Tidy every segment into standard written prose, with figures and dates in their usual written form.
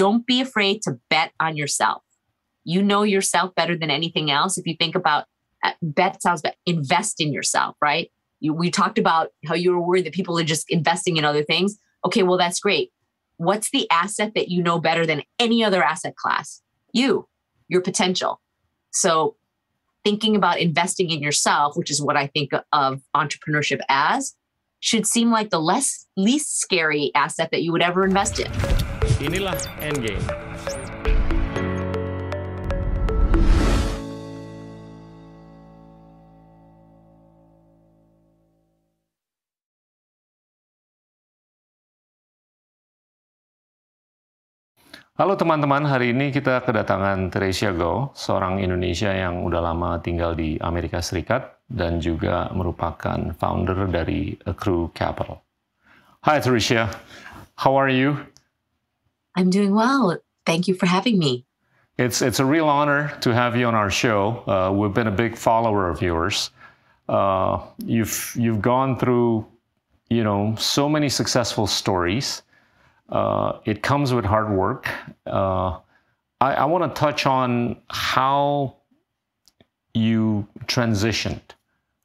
Don't be afraid to bet on yourself. You know yourself better than anything else. If you think about bet sounds bad, invest in yourself, right? We talked about how you were worried that people are just investing in other things. Okay, well, that's great. What's the asset that you know better than any other asset class? You, your potential. So thinking about investing in yourself, which is what I think of entrepreneurship as, should seem like the least scary asset that you would ever invest in. Inilah Endgame. Halo teman-teman, hari ini kita kedatangan Theresia Gouw, seorang Indonesia yang udah lama tinggal di Amerika Serikat dan juga merupakan founder dari Acrew Capital. Hi Theresia, how are you? I'm doing well. Thank you for having me. It's a real honor to have you on our show. We've been a big follower of yours. You've gone through, you know, so many successful stories. It comes with hard work. I want to touch on how you transitioned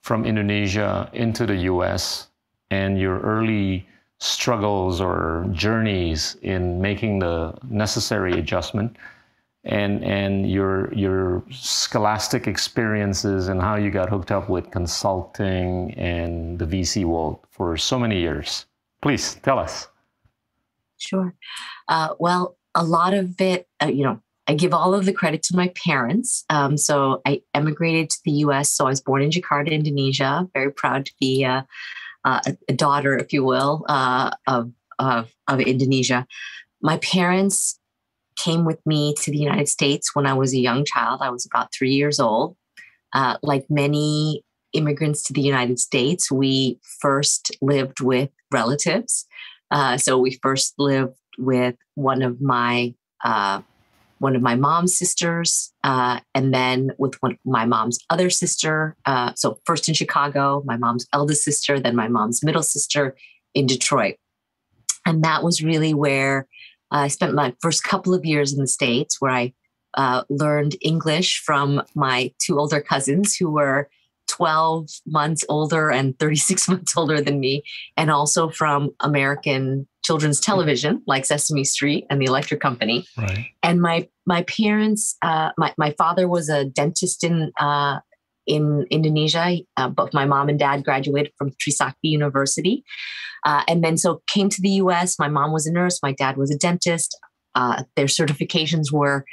from Indonesia into the US and your early struggles or journeys in making the necessary adjustment and your scholastic experiences and how you got hooked up with consulting and the VC world for so many years. Please tell us. Sure. Well, a lot of it, I give all of the credit to my parents. So I emigrated to the U.S. So I was born in Jakarta, Indonesia. Very proud to be a daughter, if you will, of Indonesia. My parents came with me to the United States when I was a young child. I was about 3 years old. Like many immigrants to the United States, we first lived with relatives. So we first lived with one of my mom's sisters, and then with one of my mom's other sister. So first in Chicago, my mom's eldest sister, then my mom's middle sister in Detroit. And that was really where I spent my first couple of years in the States, where I learned English from my two older cousins who were 12 months older and 36 months older than me, and also from American children's television like Sesame Street and the Electric Company. Right. And my parents, my father was a dentist in Indonesia. Both my mom and dad graduated from Trisakti University. And then so came to the US. My mom was a nurse. My dad was a dentist. Their certifications were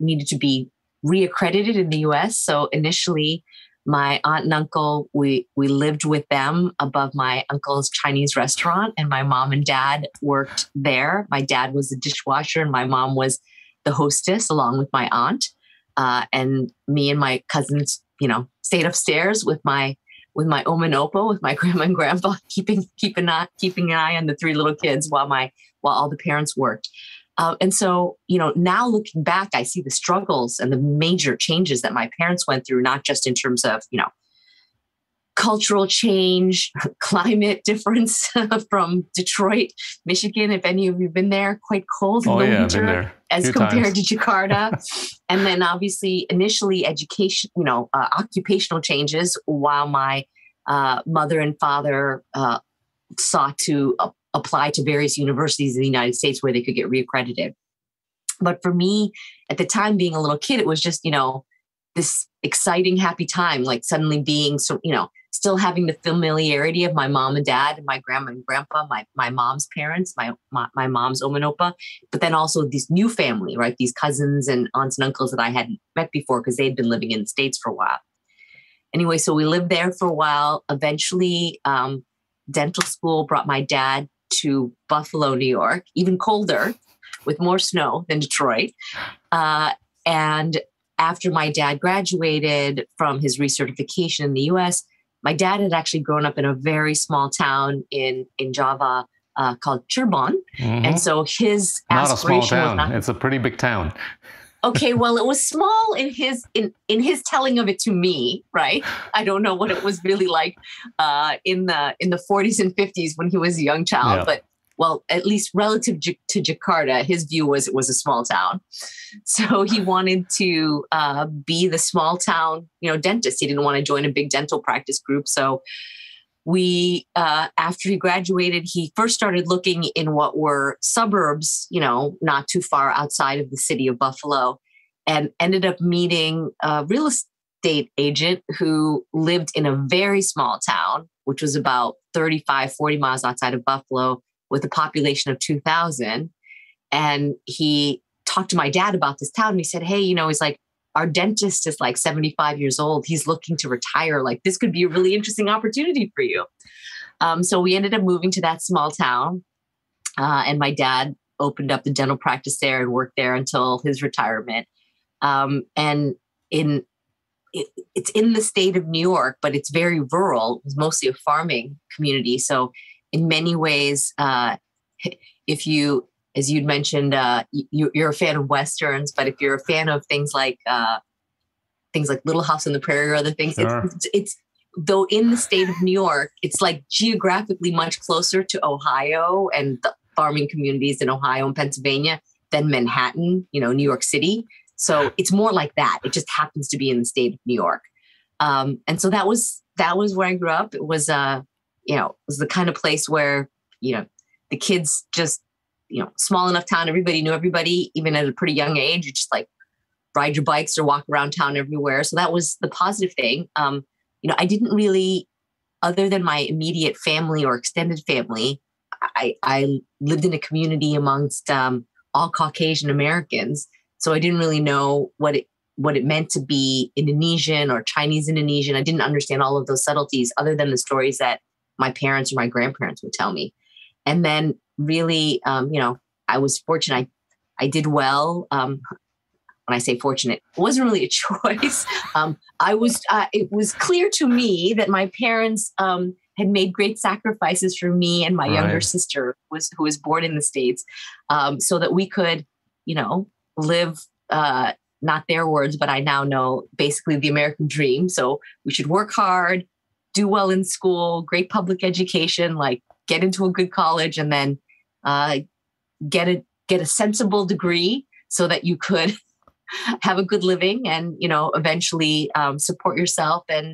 needed to be reaccredited in the US. So initially, my aunt and uncle, we lived with them above my uncle's Chinese restaurant, and my mom and dad worked there. My dad was the dishwasher and my mom was the hostess along with my aunt. And me and my cousins, stayed upstairs with my Om and Opa, with my grandma and grandpa, keeping an eye on the three little kids while all the parents worked. And so, now looking back, I see the struggles and the major changes that my parents went through, not just in terms of, cultural change, climate difference from Detroit, Michigan. If any of you have been there, quite cold in the winter as compared to Jakarta. And then obviously initially education, occupational changes, while my mother and father sought to apply to various universities in the United States where they could get reaccredited. But for me, at the time, being a little kid, it was just, this exciting, happy time, like suddenly being, still having the familiarity of my mom and dad and my grandma and grandpa, my mom's parents, my mom's Om and Opa, but then also this new family, right? These cousins and aunts and uncles that I hadn't met before because they had been living in the States for a while. Anyway, so we lived there for a while. Eventually, dental school brought my dad to Buffalo, New York, even colder with more snow than Detroit. And after my dad graduated from his recertification in the US, my dad had actually grown up in a very small town in Java called Cirebon. Mm-hmm. And so his aspiration was not a small town. It's a pretty big town. Okay, well, it was small in his telling of it to me, right? I don't know what it was really like in the 40s and 50s when he was a young child, yeah. But well, at least relative to Jakarta, his view was it was a small town. So he wanted to be the small town, dentist. He didn't want to join a big dental practice group. So we, after he graduated, he first started looking in what were suburbs, not too far outside of the city of Buffalo, and ended up meeting a real estate agent who lived in a very small town, which was about 35, 40 miles outside of Buffalo, with a population of 2,000. And he talked to my dad about this town. And he said, hey, he's like, our dentist is like 75 years old. He's looking to retire. Like, this could be a really interesting opportunity for you. So we ended up moving to that small town. And my dad opened up the dental practice there and worked there until his retirement. It's in the state of New York, but it's very rural. It's mostly a farming community. So in many ways, if you, as you'd mentioned, you're a fan of Westerns, but if you're a fan of things like Little House on the Prairie or other things, sure. It's though in the state of New York, it's like geographically much closer to Ohio and the farming communities in Ohio and Pennsylvania than Manhattan, New York City. So it's more like that. It just happens to be in the state of New York. And so that was where I grew up. It was, it was the kind of place where, the kids just, small enough town, everybody knew everybody, even at a pretty young age. You just like ride your bikes or walk around town everywhere. So that was the positive thing. I didn't really, other than my immediate family or extended family, I lived in a community amongst all Caucasian Americans. So I didn't really know what it meant to be Indonesian or Chinese Indonesian. I didn't understand all of those subtleties other than the stories that my parents or my grandparents would tell me. And then really, I was fortunate. I did well. When I say fortunate, it wasn't really a choice. It was clear to me that my parents had made great sacrifices for me and my younger sister who was born in the States, so that we could, live, not their words, but I now know basically the American dream. So we should work hard, do well in school, great public education, like get into a good college, and then get a sensible degree so that you could have a good living and, eventually support yourself and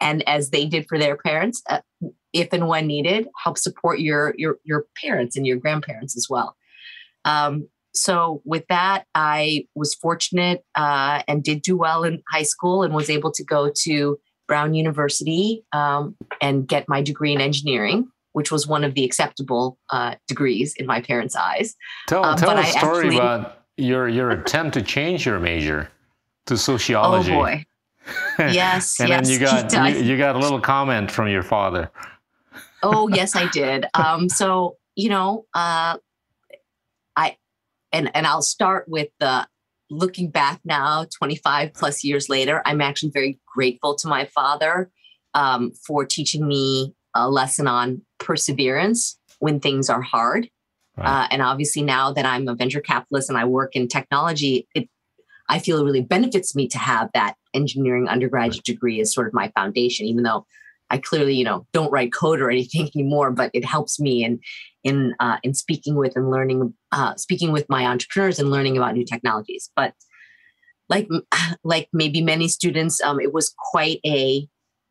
as they did for their parents, if and when needed, help support your parents and your grandparents as well. So with that, I was fortunate and did do well in high school and was able to go to Brown University and get my degree in engineering, which was one of the acceptable degrees in my parents' eyes. Tell a story about your attempt to change your major to sociology. Oh, boy. Yes, and yes. Then you got a little comment from your father. Oh, yes, I did. And I'll start with looking back now, 25 plus years later, I'm actually very grateful to my father for teaching me a lesson on perseverance when things are hard. Right. And obviously now that I'm a venture capitalist and I work in technology, I feel it really benefits me to have that engineering undergraduate degree as sort of my foundation, even though I clearly, don't write code or anything anymore, but it helps me in speaking with and learning, speaking with my entrepreneurs and learning about new technologies. But like maybe many students, it was quite a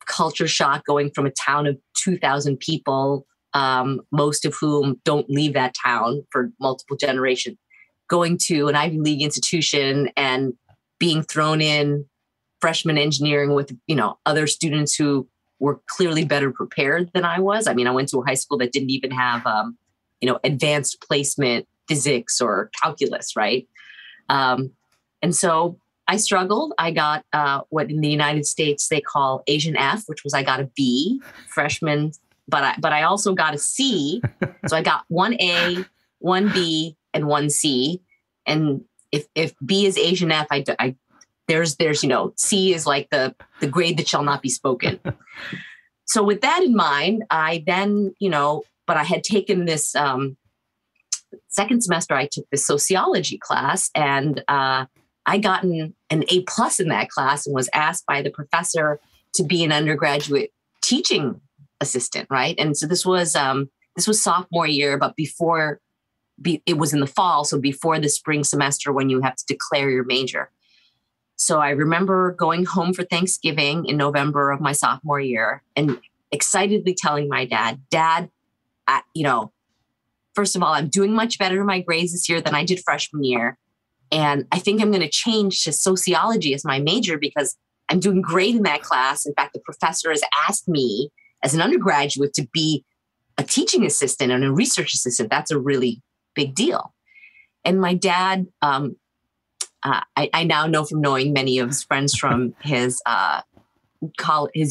culture shock going from a town of 2,000 people, most of whom don't leave that town for multiple generations, going to an Ivy League institution and being thrown in freshman engineering with, other students who were clearly better prepared than I was. I went to a high school that didn't even have, advanced placement physics or calculus, right? And so I struggled. I got what in the United States they call Asian F, which was I got a B freshman, but I also got a C. So I got one A, one B, and one C. And if B is Asian F, there's C is like the grade that shall not be spoken. So with that in mind, I then, but I had taken this second semester, I took this sociology class, and I got an A+ in that class and was asked by the professor to be an undergraduate teaching assistant, right? And so this was This was sophomore year, but before it was in the fall. So before the spring semester when you have to declare your major. So I remember going home for Thanksgiving in November of my sophomore year and excitedly telling my dad, first of all, I'm doing much better in my grades this year than I did freshman year. And I think I'm going to change to sociology as my major because I'm doing great in that class. In fact, the professor has asked me as an undergraduate to be a teaching assistant and a research assistant. That's a really big deal. And my dad, I now know from knowing many of his friends from his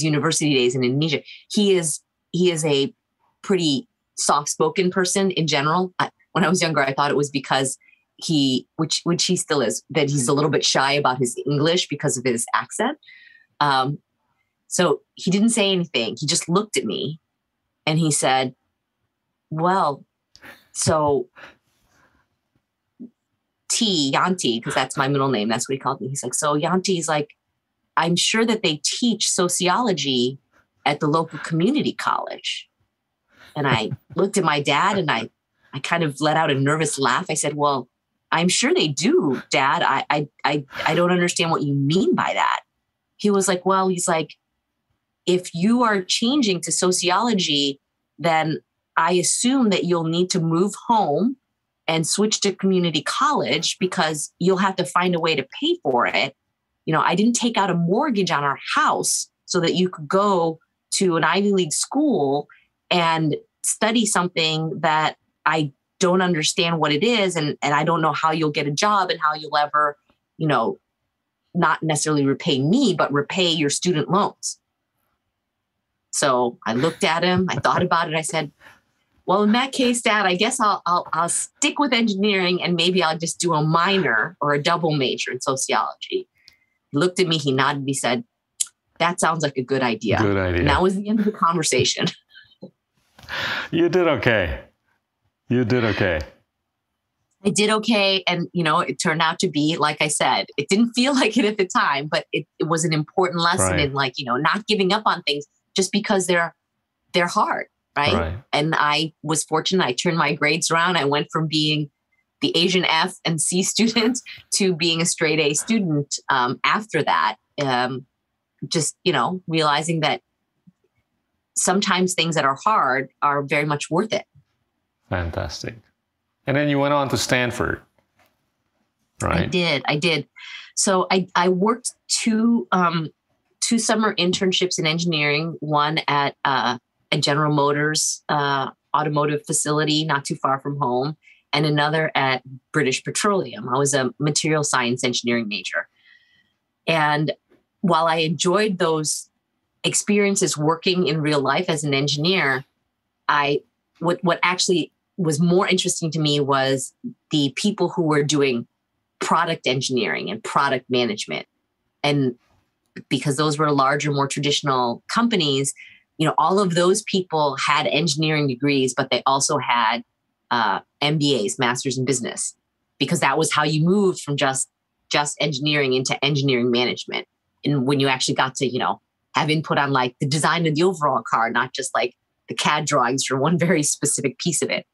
university days in Indonesia, he is a pretty soft-spoken person in general. When I was younger, I thought it was because he, which he still is, that he's a little bit shy about his English because of his accent. So he didn't say anything. He just looked at me and he said, well, so Yanti, because that's my middle name. That's what he called me. He's like, so Yanti's like, I'm sure that they teach sociology at the local community college. And I looked at my dad and I kind of let out a nervous laugh. I said, well, I'm sure they do, Dad. I don't understand what you mean by that. He was like, well, he's like, if you are changing to sociology, then I assume that you'll need to move home and switch to community college because you'll have to find a way to pay for it. You know, I didn't take out a mortgage on our house so that you could go to an Ivy League school and study something that I don't understand what it is. And I don't know how you'll get a job and how you'll ever, you know, not necessarily repay me, but repay your student loans. So I looked at him, I thought about it. I said, well, in that case, Dad, I guess I'll stick with engineering and maybe I'll just do a minor or a double major in sociology. He looked at me, he nodded, he said, that sounds like a good idea. Good idea. And that was the end of the conversation. You did okay. You did okay. I did okay. And, you know, it turned out to be, like I said, it didn't feel like it at the time, but it was an important lesson in, like, you know, not giving up on things just because they're hard. Right. And I was fortunate. I turned my grades around. I went from being the Asian F and C student to being a straight A student after that. Just, you know, realizing that sometimes things that are hard are very much worth it. Fantastic. And then you went on to Stanford, right? I did. So I worked two summer internships in engineering, one at a General Motors automotive facility not too far from home, and another at British Petroleum. I was a material science engineering major. And while I enjoyed those experiences working in real life as an engineer, what actually was more interesting to me was the people who were doing product engineering and product management. And because those were larger, more traditional companies, you know, all of those people had engineering degrees, but they also had MBAs, masters in business, because that was how you moved from just engineering into engineering management. And when you actually got to, you know, have input on like the design of the overall car, not just like the CAD drawings for one very specific piece of it.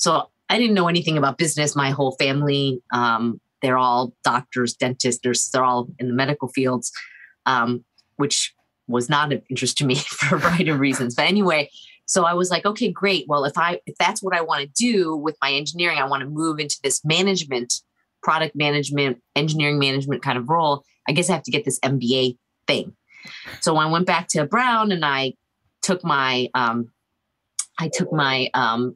So I didn't know anything about business. My whole family, they're all doctors, dentists, nurses, they're all in the medical fields, which was not of interest to me for a variety of reasons. But anyway, so I was like, okay, great. Well, if that's what I want to do with my engineering, I want to move into this management, product management, engineering management kind of role. I guess I have to get this MBA thing. So I went back to Brown and I took my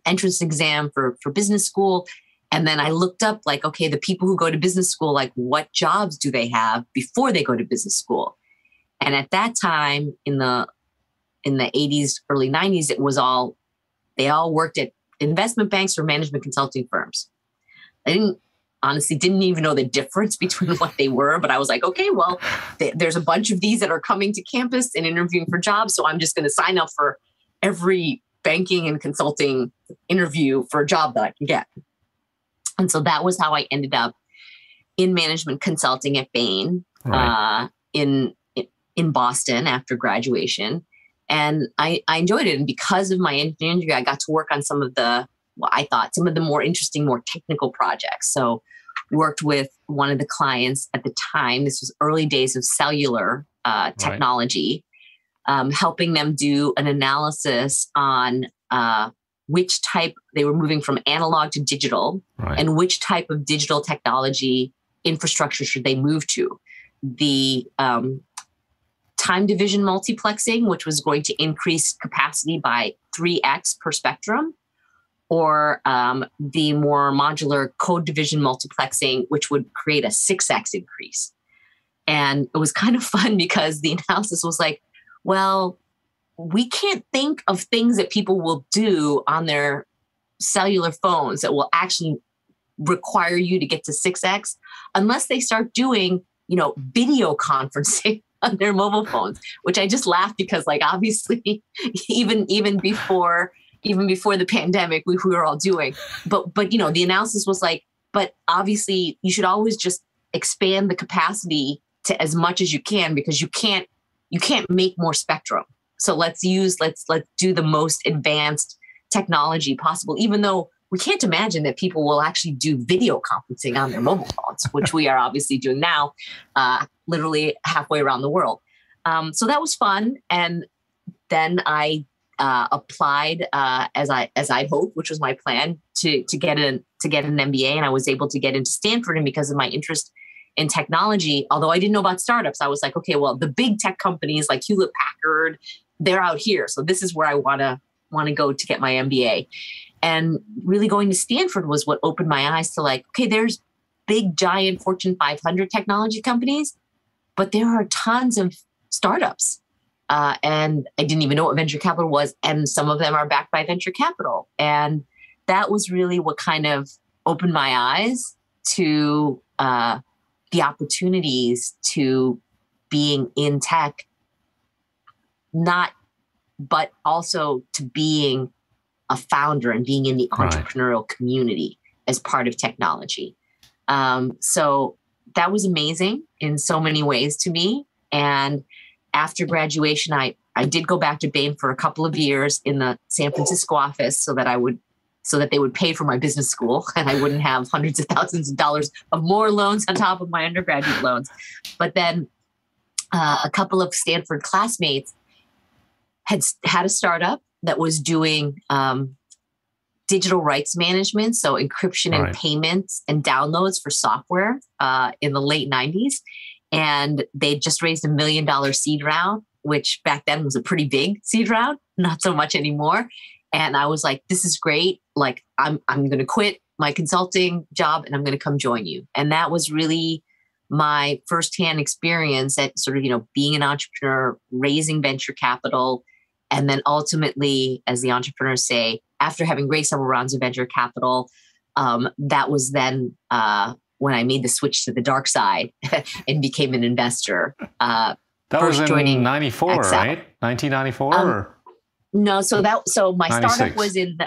entrance exam for business school. And then I looked up like, okay, the people who go to business school, like what jobs do they have before they go to business school? And at that time in the 80s, early 90s, they all worked at investment banks or management consulting firms. I didn't even know the difference between what they were, but I was like, okay, well, there's a bunch of these that are coming to campus and interviewing for jobs. So I'm just going to sign up for every banking and consulting interview for a job that I can get. And so that was how I ended up in management consulting at Bain in Boston after graduation. And I enjoyed it. And because of my engineering degree, I got to work on some of the, well, I thought some of the more interesting, more technical projects. So worked with one of the clients at the time, this was early days of cellular technology, right. Helping them do an analysis on which type, they were moving from analog to digital, right. and which type of digital technology infrastructure should they move to. The time division multiplexing, which was going to increase capacity by 3x per spectrum, or the more modular code division multiplexing, which would create a 6x increase. And it was kind of fun because the analysis was like, well, we can't think of things that people will do on their cellular phones that will actually require you to get to 6x unless they start doing, you know, video conferencing on their mobile phones, which I just laughed because, like, obviously, even before the pandemic, we were all doing. But you know, the analysis was like, but obviously you should always just expand the capacity to as much as you can, because you can't make more spectrum. So let's do the most advanced technology possible, even though we can't imagine that people will actually do video conferencing on their mobile phones, which we are obviously doing now, literally halfway around the world. So that was fun. And then I applied as I hoped, which was my plan, to get an MBA, and I was able to get into Stanford. And because of my interest in technology, although I didn't know about startups, I was like, okay, well, the big tech companies like Hewlett-Packard, they're out here, so this is where I want to go to get my MBA. And really, going to Stanford was what opened my eyes to, like, okay, there's big giant Fortune 500 technology companies, but there are tons of startups. And I didn't even know what venture capital was. And some of them are backed by venture capital. And that was really what kind of opened my eyes to the opportunities to being in tech, but also to being a founder and being in the entrepreneurial community as part of technology. So that was amazing in so many ways to me. And after graduation, I did go back to Bain for a couple of years in the San Francisco office so that they would pay for my business school and I wouldn't have hundreds of thousands of dollars of more loans on top of my undergraduate loans. But then a couple of Stanford classmates had a startup that was doing digital rights management, so encryption and payments and downloads for software in the late 90s. And they just raised $1 million seed round, which back then was a pretty big seed round, not so much anymore. And I was like, this is great. Like, I'm going to quit my consulting job and I'm going to come join you. And that was really my firsthand experience at sort of, you know, being an entrepreneur, raising venture capital. And then ultimately, as the entrepreneurs say, after having raised several rounds of venture capital, that was then, when I made the switch to the dark side and became an investor. That first was in 94, Accel. Right? 1994? No, so my 96. Startup was in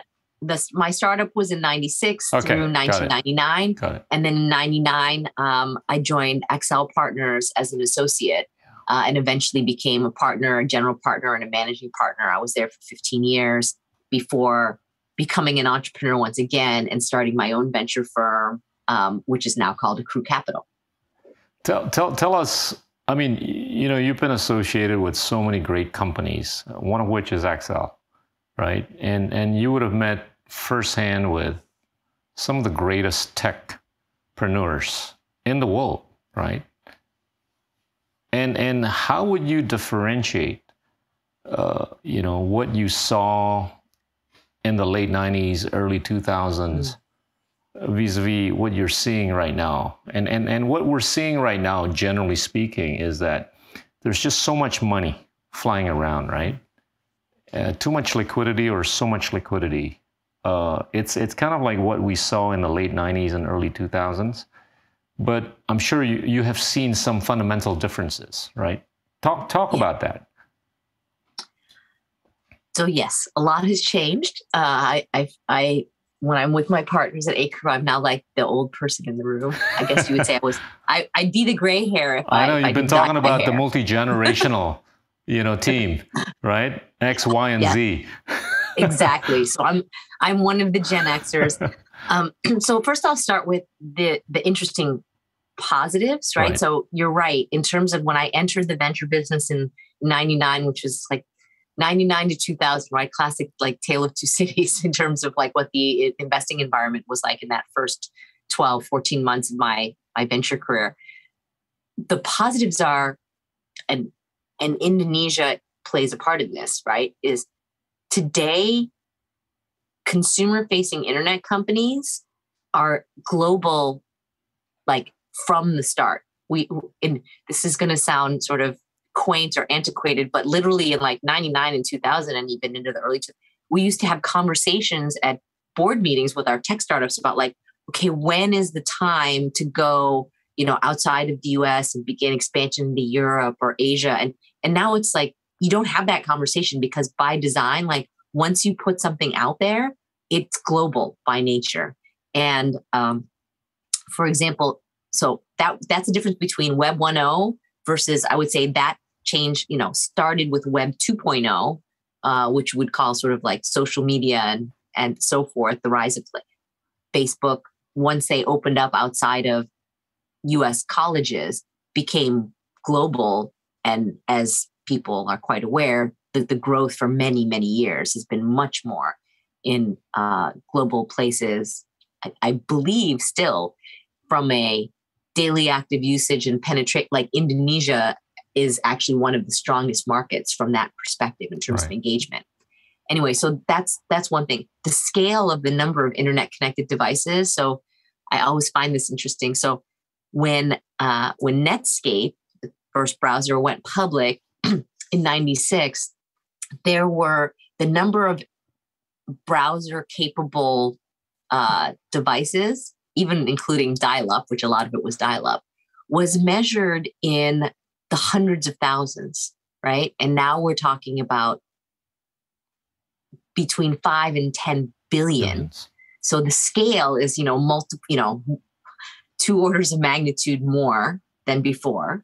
my startup was in 96 through 1999. Got it. And then in 99, I joined Accel Partners as an associate and eventually became a partner, a general partner and a managing partner. I was there for 15 years before becoming an entrepreneur once again and starting my own venture firm, which is now called Acrew Capital. Tell us, I mean, you know, you've been associated with so many great companies, one of which is Accel, right? And you would have met firsthand with some of the greatest techpreneurs in the world, right? And how would you differentiate, you know, what you saw in the late 90s, early 2000s, vis-a-vis what you're seeing right now? And what we're seeing right now, generally speaking, is that there's just so much money flying around, right? Too much liquidity or so much liquidity. It's kind of like what we saw in the late 90s and early 2000s. But I'm sure you have seen some fundamental differences, right? Talk about that. So yes, a lot has changed. When I'm with my partners at Acrew, I'm now like the old person in the room. I guess you would say I'd be the gray hair. If I know you've been talking about the multi-generational team, right? X, Y, and Z. Exactly. So I'm one of the Gen Xers. So first I'll start with the interesting positives, right? So you're right. In terms of when I entered the venture business in 99, which was like 99 to 2000, right? Classic, like tale of two cities in terms of like what the investing environment was like in that first 12, 14 months of my venture career. The positives are, and Indonesia plays a part in this, right? Is today, consumer-facing internet companies are global, like from the start. And this is going to sound sort of quaint or antiquated, but literally in like 99 and 2000 and even into the early 2000s, we used to have conversations at board meetings with our tech startups about like, okay, when is the time to go, outside of the US and begin expansion into Europe or Asia? And now it's like, you don't have that conversation because by design, like once you put something out there, it's global by nature. And for example, so that's the difference between Web 1.0 versus, I would say that change, started with Web 2.0, which would call sort of like social media and so forth, the rise of like Facebook, once they opened up outside of US colleges, became global. And as people are quite aware, the growth for many, many years has been much more in global places. I believe still from a daily active usage and penetrate, like Indonesia is actually one of the strongest markets from that perspective in terms of engagement. Anyway, so that's one thing. The scale of the number of internet connected devices. So I always find this interesting. So when Netscape, the first browser, went public in 96, there were the number of browser capable devices, even including dial-up, which a lot of it was dial-up, was measured in the hundreds of thousands, right? And now we're talking about between 5 and 10 billion. Billions. So the scale is, two orders of magnitude more than before.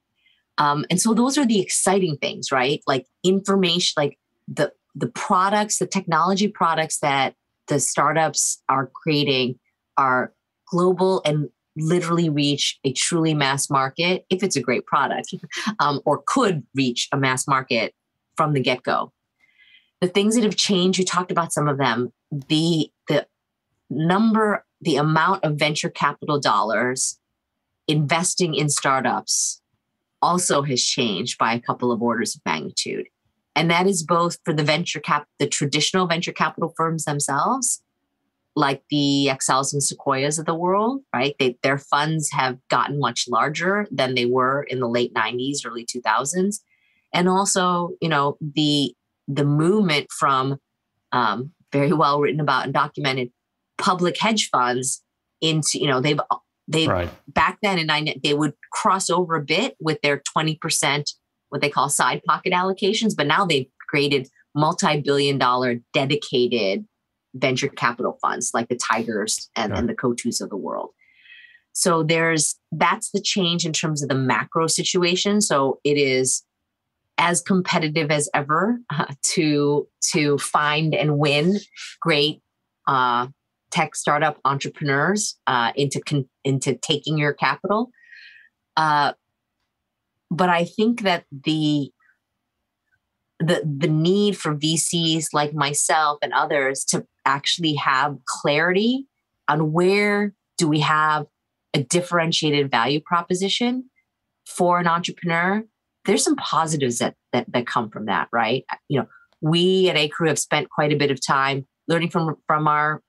And so those are the exciting things, right? Like information, like the products, the technology products that the startups are creating are global and literally reach a truly mass market, if it's a great product, or could reach a mass market from the get-go. The things that have changed, you talked about some of them, the amount of venture capital dollars investing in startups also has changed by a couple of orders of magnitude. And that is both for the traditional venture capital firms themselves, like the Accels and Sequoias of the world, right? Their funds have gotten much larger than they were in the late 90s, early 2000s. And also, the movement from very well written about and documented public hedge funds into, they've back then in 99, they would cross over a bit with their 20%, what they call side pocket allocations, but now they've created multi-billion-dollar dedicated venture capital funds like the Tigers and the Kotus of the world. So that's the change in terms of the macro situation. So it is as competitive as ever to find and win great tech startup entrepreneurs into taking your capital. But I think that the need for VCs like myself and others to actually have clarity on where do we have a differentiated value proposition for an entrepreneur. There's some positives that come from that, right? We at Acrew have spent quite a bit of time learning from our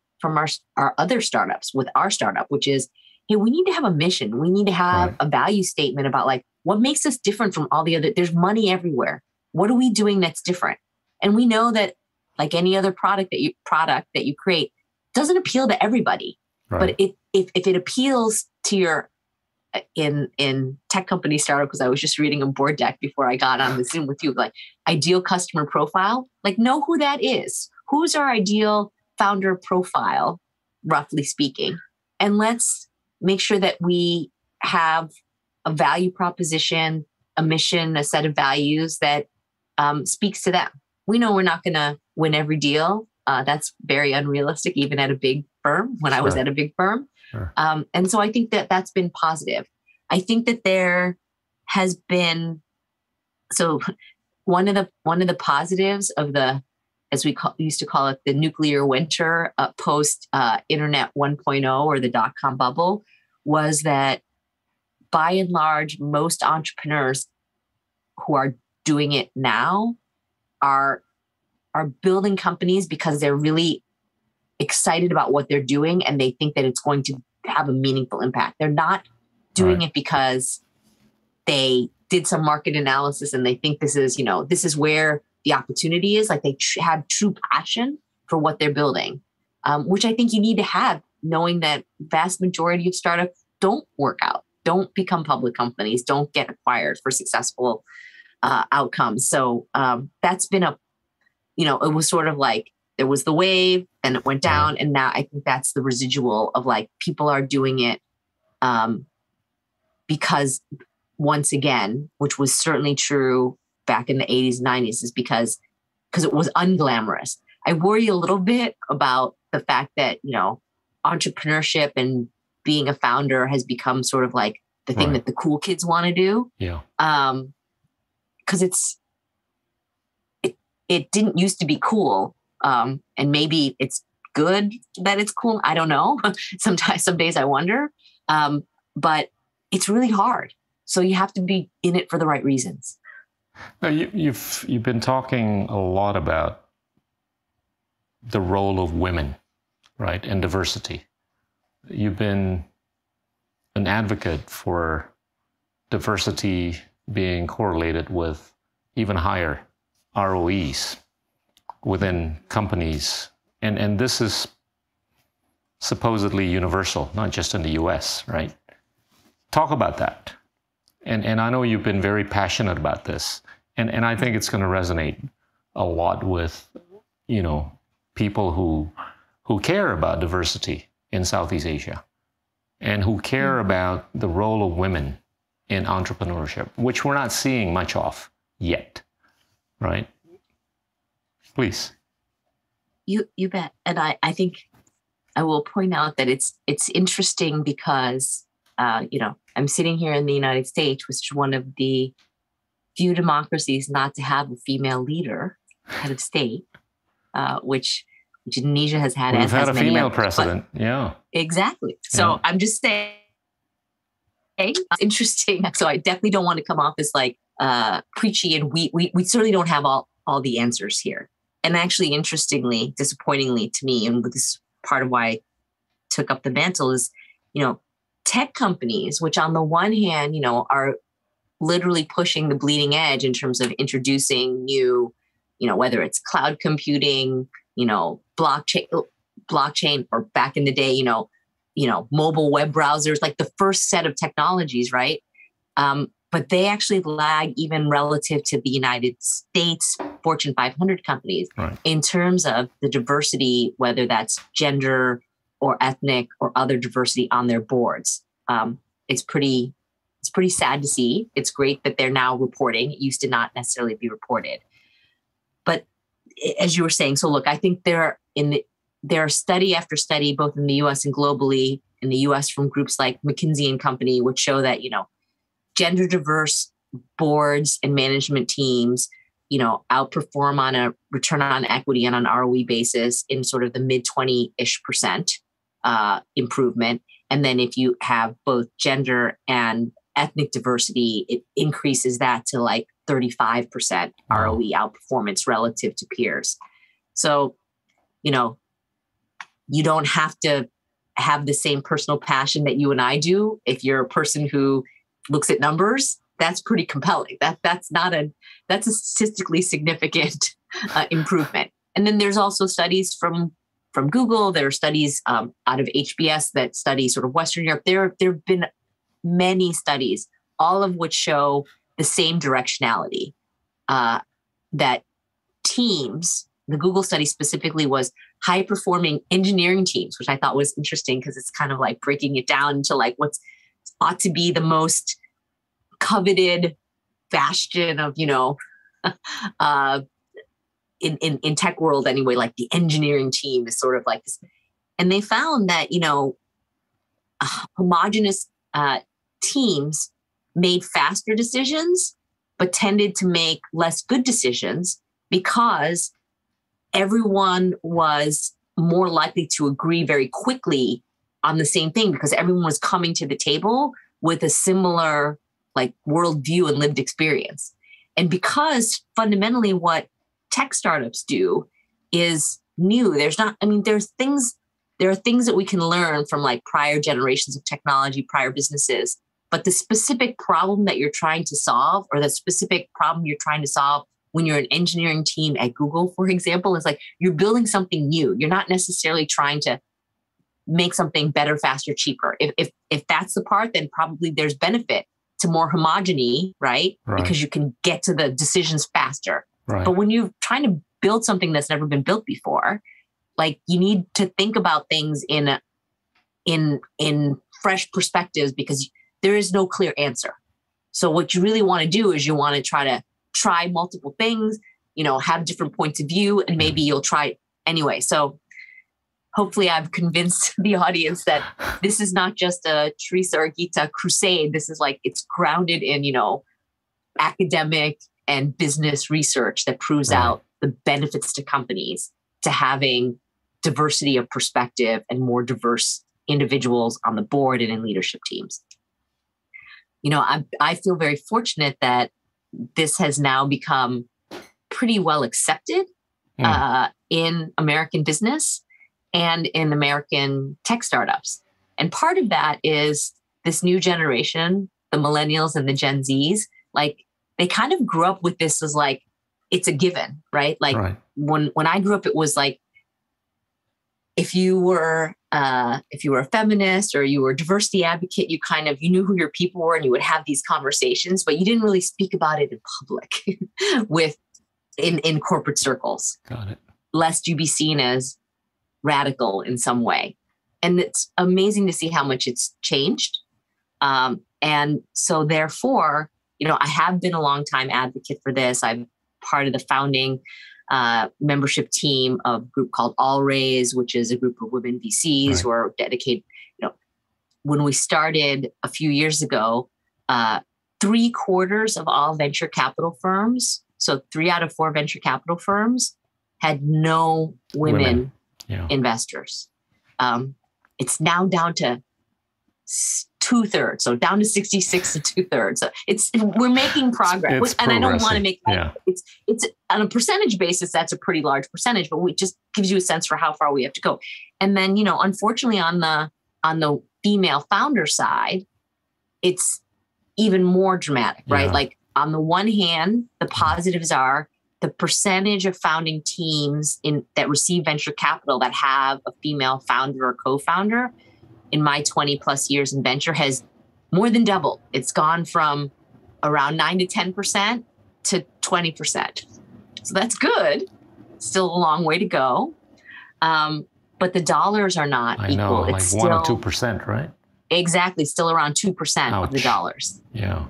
other startups with our startup, which is, hey, we need to have a mission. We need to have a value statement about like, what makes us different from all the other, there's money everywhere. What are we doing that's different? And we know that like any other product that you create doesn't appeal to everybody, but if it appeals to your, in tech company startup, because I was just reading a board deck before I got on the Zoom with you, like ideal customer profile, like know who that is. Who's our ideal founder profile, roughly speaking, and let's make sure that we have a value proposition, a mission, a set of values that speaks to that. We know we're not going to win every deal. That's very unrealistic, even at a big firm, when I was at a big firm. Sure. And so I think that that's been positive. I think that there has been, so one of the positives of the, as we used to call it, the nuclear winter post internet 1.0 or the dot-com bubble, was that by and large, most entrepreneurs who are doing it now are building companies because they're really excited about what they're doing and they think that it's going to have a meaningful impact. They're not doing it because they did some market analysis and they think this is, you know, this is where the opportunity is. Like they have true passion for what they're building, which I think you need to have, knowing that vast majority of startups don't work out, don't become public companies, don't get acquired for successful outcomes. So that's been a, you know, it was sort of like there was the wave and it went down. And now I think that's the residual of like people are doing it because once again, which was certainly true back in the 80s, 90s, is because it was unglamorous. I worry a little bit about the fact that, you know, entrepreneurship and being a founder has become sort of like the thing that the cool kids want to do. Yeah. Because it didn't used to be cool. And maybe it's good that it's cool. I don't know. Sometimes, some days I wonder. But it's really hard. So you have to be in it for the right reasons. Now, you've been talking a lot about the role of women, right, and diversity. You've been an advocate for diversity being correlated with even higher ROEs within companies. And this is supposedly universal, not just in the US, right? Talk about that. And I know you've been very passionate about this, and I think it's going to resonate a lot with, you know, people who care about diversity in Southeast Asia and who care about the role of women in entrepreneurship, which we're not seeing much of yet, right? Please. You bet. And I think I will point out that it's interesting because, you know, I'm sitting here in the United States, which is one of the few democracies not to have a female leader, head of state, which Indonesia has had. We've had a female president. Yeah. Exactly. So yeah. I'm just saying, it's interesting. So I definitely don't want to come off as like preachy, and we certainly don't have all the answers here. And actually, interestingly, disappointingly to me, and this is part of why I took up the mantle is, you know, tech companies, which on the one hand, you know, are literally pushing the bleeding edge in terms of introducing new, you know, whether it's cloud computing, you know, blockchain, or back in the day, you know, mobile web browsers, like the first set of technologies, right? But they actually lag even relative to the United States Fortune 500 companies in terms of the diversity, whether that's gender or ethnic or other diversity on their boards. It's pretty sad to see. It's great that they're now reporting. It used to not necessarily be reported. But as you were saying, so look, I think there are study after study, both in the US and globally, in the US from groups like McKinsey and Company, which show that, you know, gender diverse boards and management teams, you know, outperform on a return on equity and on an ROE basis in sort of the mid 20-ish% improvement. And then if you have both gender and ethnic diversity, it increases that to like 35% ROE outperformance relative to peers. So, you know, you don't have to have the same personal passion that you and I do. If you're a person who looks at numbers, that's pretty compelling. That's a statistically significant improvement. And then there's also studies from Google. There are studies out of HBS that study sort of Western Europe. There have been many studies, all of which show the same directionality, that teams, the Google study specifically was high performing engineering teams, which I thought was interesting because it's kind of like breaking it down into like what's ought to be the most coveted bastion of, you know, in tech world anyway, like the engineering team is sort of like this. And they found that, you know, homogenous teams made faster decisions, but tended to make less good decisions because everyone was more likely to agree very quickly on the same thing, because everyone was coming to the table with a similar like worldview and lived experience. And because fundamentally what tech startups do is new, there are things that we can learn from like prior generations of technology, prior businesses, but the specific problem that you're trying to solve, or the specific problem you're trying to solve when you're an engineering team at Google, for example, is like you're building something new. You're not necessarily trying to make something better, faster, cheaper. If that's the part, then probably there's benefit to more homogeny, right? Because you can get to the decisions faster. Right. But when you're trying to build something that's never been built before, like you need to think about things in fresh perspectives, because there is no clear answer. So what you really want to do is you want to try multiple things, you know, have different points of view, and maybe you'll try anyway. So hopefully I've convinced the audience that this is not just a Teresa or Gita crusade. This is like, it's grounded in, you know, academic and business research that proves out the benefits to companies to having diversity of perspective and more diverse individuals on the board and in leadership teams. You know, I feel very fortunate that this has now become pretty well accepted in American business and in American tech startups. And part of that is this new generation, the millennials and the Gen Zs, like they kind of grew up with this as like, it's a given, right? Like when I grew up, it was like, if you were a feminist or you were a diversity advocate, you knew who your people were and you would have these conversations, but you didn't really speak about it in public in corporate circles. Got it. Lest you be seen as radical in some way. And it's amazing to see how much it's changed. And so therefore, you know, I have been a longtime advocate for this. I'm part of the founding membership team of a group called All Raise, which is a group of women VCs who are dedicated. You know, when we started a few years ago, 3/4 of all venture capital firms, so 3 out of 4 venture capital firms, had no women investors. It's now down to 2/3, so down to 66 to 2/3. So we're making progress, and I don't want to make it's on a percentage basis. That's a pretty large percentage, but it just gives you a sense for how far we have to go. And then, you know, unfortunately, on the female founder side, it's even more dramatic, right? Yeah. Like on the one hand, the positives are the percentage of founding teams that receive venture capital that have a female founder or co-founder. In my 20 plus years in venture has more than doubled. It's gone from around 9 to 10% to 20%. So that's good. Still a long way to go. But the dollars are not equal. Like it's 1 or 2%, right? Exactly. Still around 2% of the dollars. Yeah.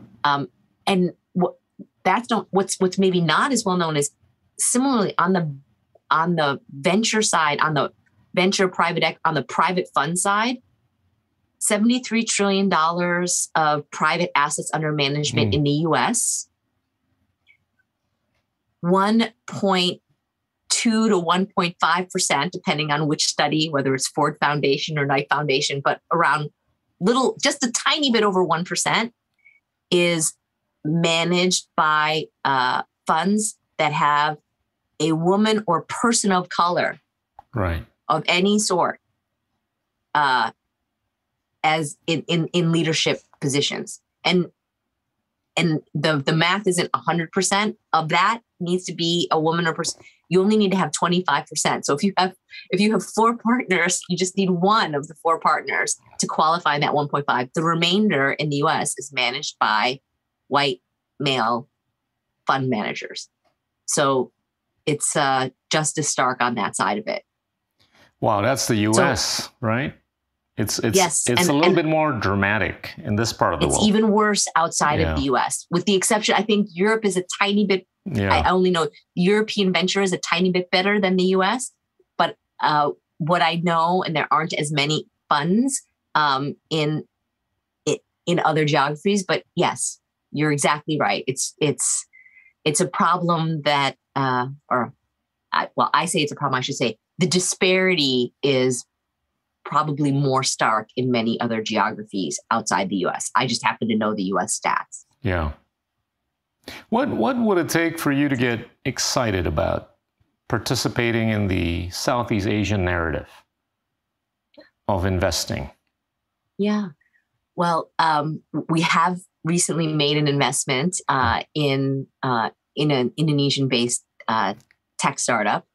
What's maybe not as well known is similarly on the venture side, on the private fund side, $73 trillion of private assets under management in the US, 1.2 to 1.5%, depending on which study, whether it's Ford Foundation or Knight Foundation, but around just a tiny bit over 1% is managed by funds that have a woman or person of color of any sort. As in leadership positions. And the math isn't 100% of that needs to be a woman or person. You only need to have 25%. So if you have 4 partners, you just need one of the 4 partners to qualify in that 1.5. The remainder in the US is managed by white male fund managers. So it's just as stark on that side of it. Wow, that's the US, right? It's a little bit more dramatic in this part of the world. It's even worse outside of the US, with the exception, I think Europe is a tiny bit Yeah. I only know European venture is a tiny bit better than the US, but what I know, and there aren't as many funds in other geographies. But yes, you're exactly right. It's a problem that, I say it's a problem. I should say the disparity is probably more stark in many other geographies outside the U.S. I just happen to know the U.S. stats. Yeah. What would it take for you to get excited about participating in the Southeast Asian narrative of investing? Yeah. Well, we have recently made an investment in an Indonesian-based tech startup,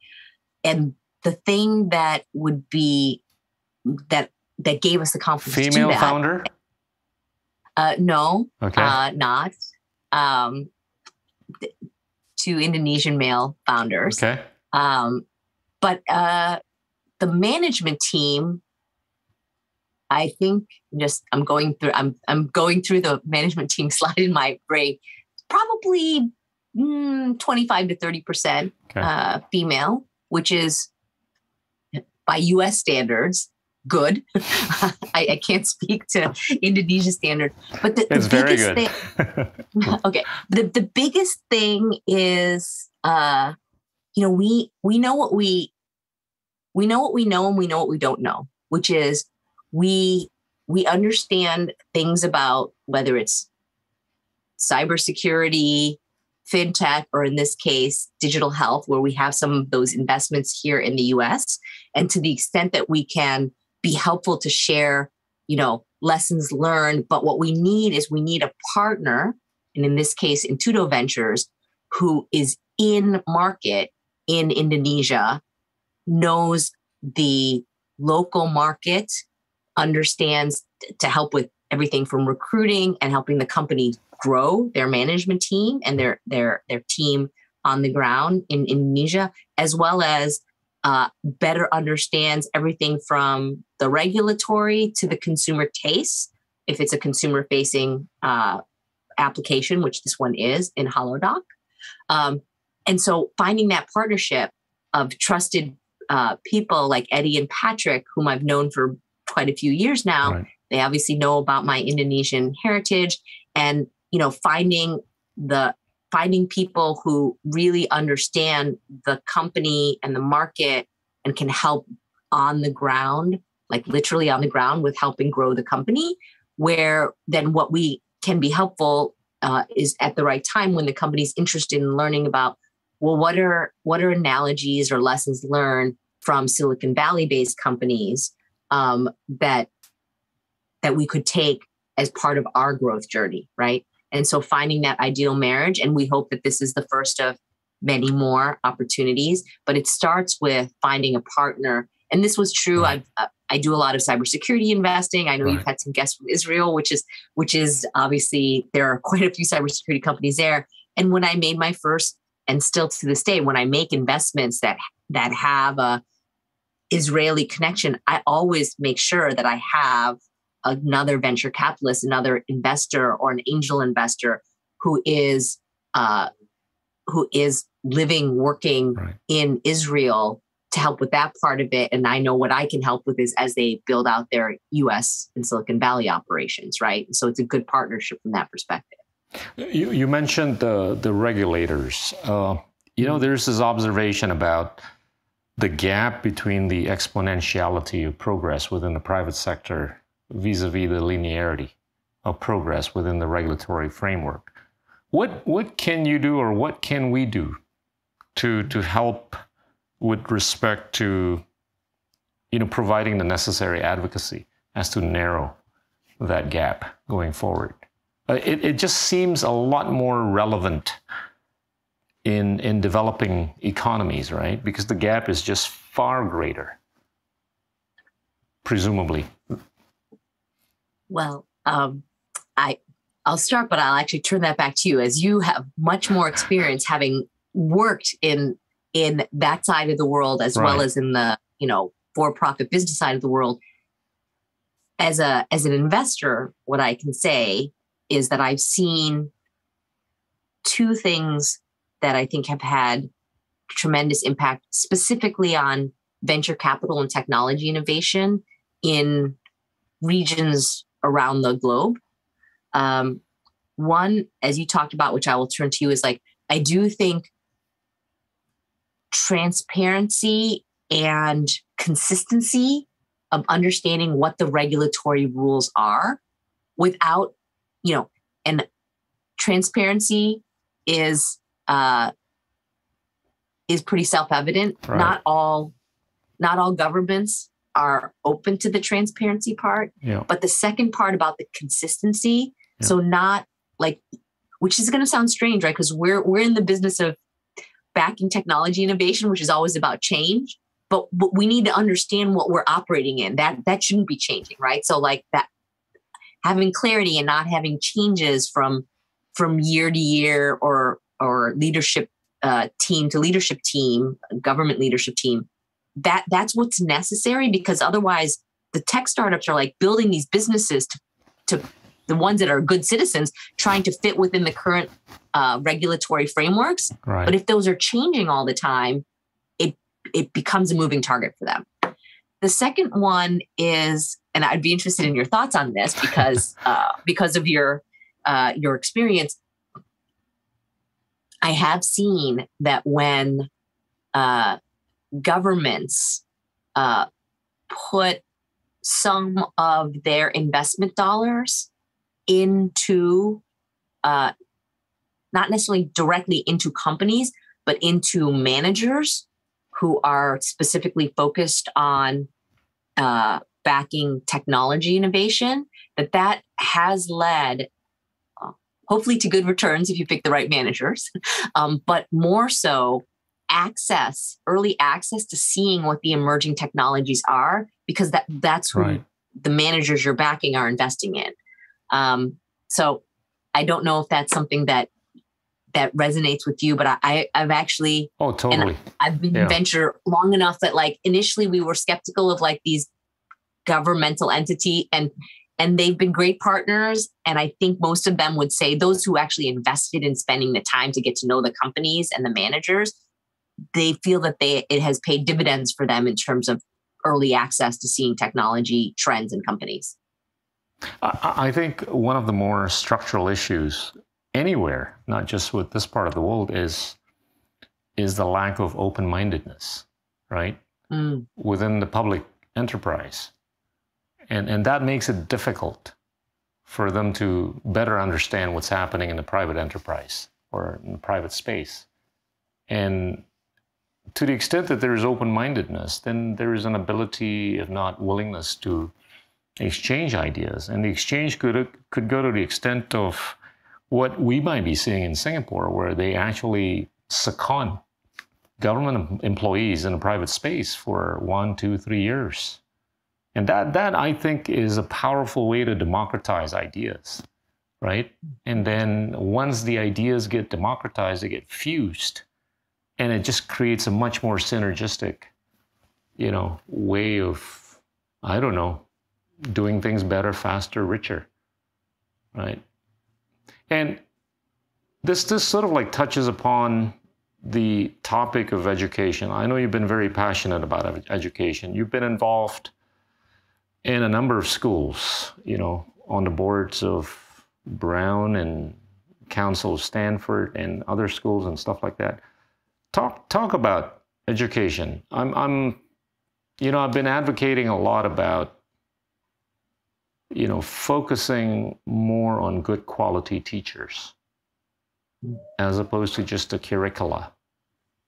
and the thing that would be that gave us the confidence. Female to that, founder? No, okay. Not. Two Indonesian male founders. Okay. But the management team, I think I'm going through the management team slide in my brain, probably 25 to 30% okay. Female, which is by US standards, good. I can't speak to Indonesia standard, but the biggest thing. Okay, the biggest thing is, we know what we know what we know, and we know what we don't know, which is we understand things about whether it's cybersecurity, fintech, or in this case, digital health, where we have some of those investments here in the U.S. And to the extent that we can be helpful to share, lessons learned. But what we need a partner, and in this case, Intudo Ventures, who is in market in Indonesia, knows the local market, understands to help with everything from recruiting and helping the company grow their management team and their team on the ground in Indonesia, as well as better understands everything from the regulatory to the consumer tastes, if it's a consumer-facing application, which this one is in Halodoc. And so finding that partnership of trusted people like Eddie and Patrick, whom I've known for quite a few years now, right. They obviously know about my Indonesian heritage, and finding people who really understand the company and the market and can help on the ground, like literally on the ground with helping grow the company, where then what we can be helpful is at the right time when the company's interested in learning about, what are analogies or lessons learned from Silicon Valley-based companies that we could take as part of our growth journey, right? And so finding that ideal marriage, and we hope that this is the first of many more opportunities, but it starts with finding a partner. And this was true. Right. I do a lot of cybersecurity investing. I know right. You've had some guests from Israel, which is obviously there are quite a few cybersecurity companies there. And when I made my first, and still to this day, when I make investments that have a Israeli connection, I always make sure that I have another venture capitalist, another investor, or an angel investor who is living, working right. in Israel to help with that part of it. And I know what I can help with is as they build out their U.S. and Silicon Valley operations, right? So it's a good partnership from that perspective. You mentioned the regulators. There's this observation about the gap between the exponentiality of progress within the private sector vis-a-vis the linearity of progress within the regulatory framework. What can you do, or what can we do to help with respect to providing the necessary advocacy as to narrow that gap going forward? It just seems a lot more relevant in developing economies, right? Because the gap is just far greater, presumably. Well, I'll start, but I'll actually turn that back to you, as you have much more experience having worked in that side of the world, as right. well as in the, for-profit business side of the world. As an investor, what I can say is that I've seen two things that I think have had tremendous impact specifically on venture capital and technology innovation in regions around the globe. One, as you talked about, which I will turn to you, is like, I do think transparency and consistency of understanding what the regulatory rules are without, you know, and transparency is pretty self-evident. Right. Not all governments are open to the transparency part, yeah. But the second part about the consistency, yeah. So not like, which is going to sound strange, right? Because we're in the business of backing technology innovation, which is always about change. But we need to understand what we're operating in. That shouldn't be changing, right? So like that, having clarity and not having changes from year to year or leadership team to leadership team, government leadership team. That's what's necessary, because otherwise the tech startups are like building these businesses to the ones that are good citizens trying to fit within the current regulatory frameworks. Right. But if those are changing all the time, it becomes a moving target for them. The second one is, and I'd be interested in your thoughts on this because of your experience. I have seen that when governments put some of their investment dollars into not necessarily directly into companies, but into managers who are specifically focused on backing technology innovation, that has led hopefully to good returns if you pick the right managers, but more so early access to seeing what the emerging technologies are, because that's who right. the managers you're backing are investing in. So I don't know if that's something that resonates with you, but I've actually, oh, totally. I've been yeah. in venture long enough that like initially we were skeptical of like these governmental entity and they've been great partners. And I think most of them would say those who actually invested in spending the time to get to know the companies and the managers, they feel that it has paid dividends for them in terms of early access to seeing technology trends in companies. I think one of the more structural issues anywhere, not just with this part of the world, is the lack of open-mindedness, right? Mm. Within the public enterprise. And that makes it difficult for them to better understand what's happening in the private enterprise or in the private space. And to the extent that there is open-mindedness, then there is an ability, if not willingness, to exchange ideas. And the exchange could go to the extent of what we might be seeing in Singapore, where they actually second government employees in a private space for 1, 2, 3 years. And that I think is a powerful way to democratize ideas, right? And then once the ideas get democratized, they get fused, and it just creates a much more synergistic, you know, way of, I don't know, doing things better, faster, richer, right? And this sort of like touches upon the topic of education. I know you've been very passionate about education. You've been involved in a number of schools, you know, on the boards of Brown and Council of Stanford and other schools and stuff like that. Talk about education. I'm you know, I've been advocating a lot about, you know, focusing more on good quality teachers as opposed to just the curricula,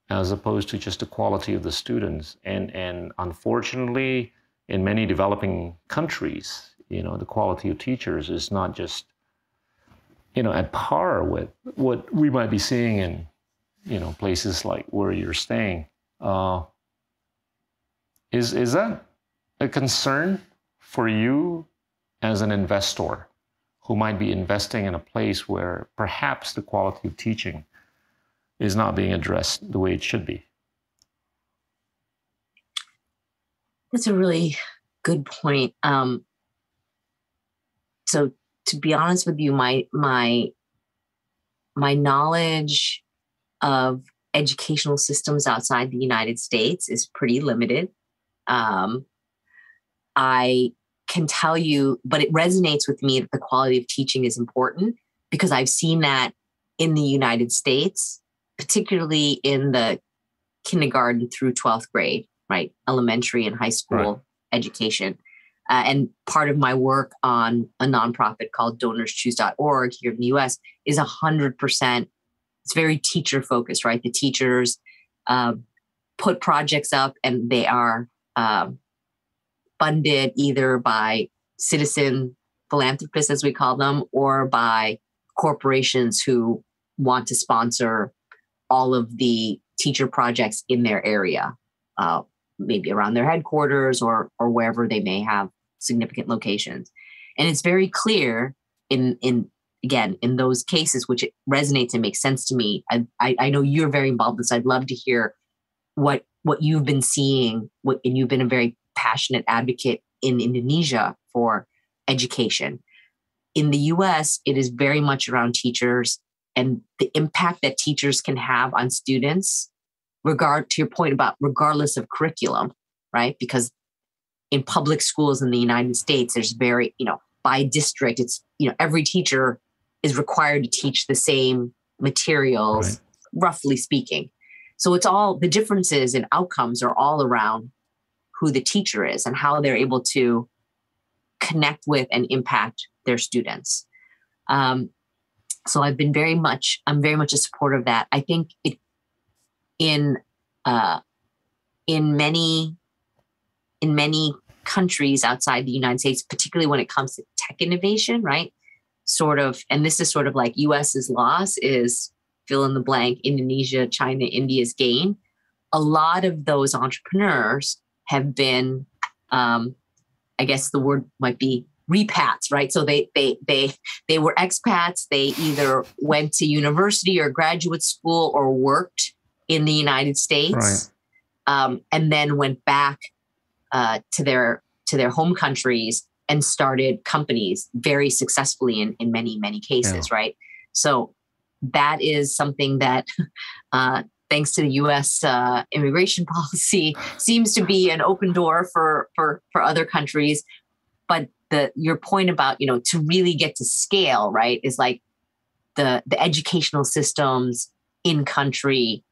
as opposed to just the quality of the students. And unfortunately, in many developing countries, you know, the quality of teachers is not just, you know, at par with what we might be seeing in, you know, places like where you're staying. Is that a concern for you as an investor who might be investing in a place where perhaps the quality of teaching is not being addressed the way it should be? That's a really good point. So to be honest with you, my knowledge of educational systems outside the United States is pretty limited. I can tell you, but it resonates with me that the quality of teaching is important because I've seen that in the United States, particularly in the kindergarten through 12th grade, right? Elementary and high school education. And part of my work on a nonprofit called DonorsChoose.org here in the US is 100%, it's very teacher focused, right? The teachers put projects up and they are funded either by citizen philanthropists, as we call them, or by corporations who want to sponsor all of the teacher projects in their area, maybe around their headquarters or wherever they may have significant locations. And it's very clear in those cases, which it resonates and makes sense to me. I know you're very involved in this. I'd love to hear what you've been seeing, and you've been a very passionate advocate in Indonesia for education. In the US, it is very much around teachers and the impact that teachers can have on students, regardless of curriculum, right? Because in public schools in the United States, there's very, by district, it's, every teacher is required to teach the same materials, roughly speaking. So it's all, the differences in outcomes are all around who the teacher is and how they're able to connect with and impact their students. So I've been I'm very much a supporter of that. I think in many countries outside the United States, particularly when it comes to tech innovation, right? And this is sort of like US's loss is fill in the blank, Indonesia, China, India's gain. A lot of those entrepreneurs have been, I guess the word might be repats, right? So they were expats. They either went to university or graduate school or worked in the United States, and then went back to their home countries and started companies very successfully in many cases, right? So that is something that. Thanks to the U.S. Immigration policy, seems to be an open door for other countries. But your point about, to really get to scale, right, is like the educational systems in country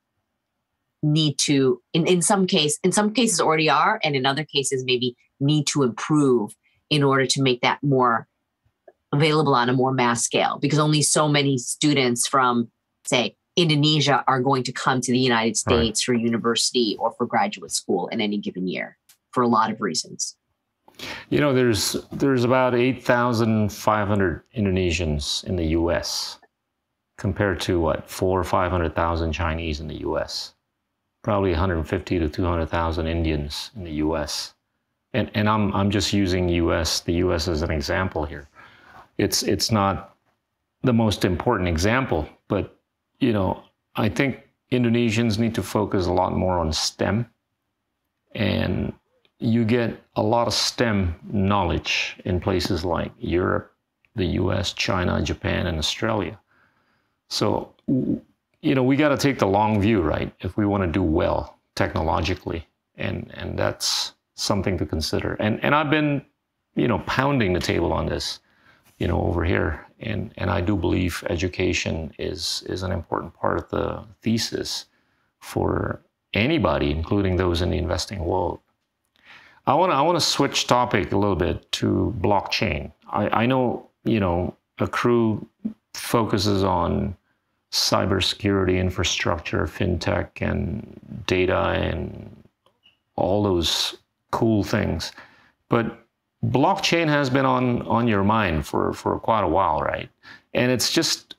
need to, in some cases already are, and in other cases maybe need to improve in order to make that more available on a more mass scale, because only so many students from, say, Indonesia are going to come to the United States for university or for graduate school in any given year for a lot of reasons. There's about 8,500 Indonesians in the U.S. compared to 400,000 or 500,000 Chinese in the U.S. Probably 150 to 200,000 Indians in the U.S. And I'm just using the U.S. as an example here. It's not the most important example, but I think Indonesians need to focus a lot more on STEM, and you get a lot of STEM knowledge in places like Europe, the US, China, Japan, and Australia. So, we got to take the long view, right? If we want to do well technologically, and that's something to consider. And I've been, pounding the table on this, over here. And I do believe education is an important part of the thesis for anybody, including those in the investing world. I want to switch topic a little bit to blockchain. I know, Acrew focuses on cybersecurity, infrastructure, fintech, and data, and all those cool things. But blockchain has been on your mind for quite a while, right? And it's just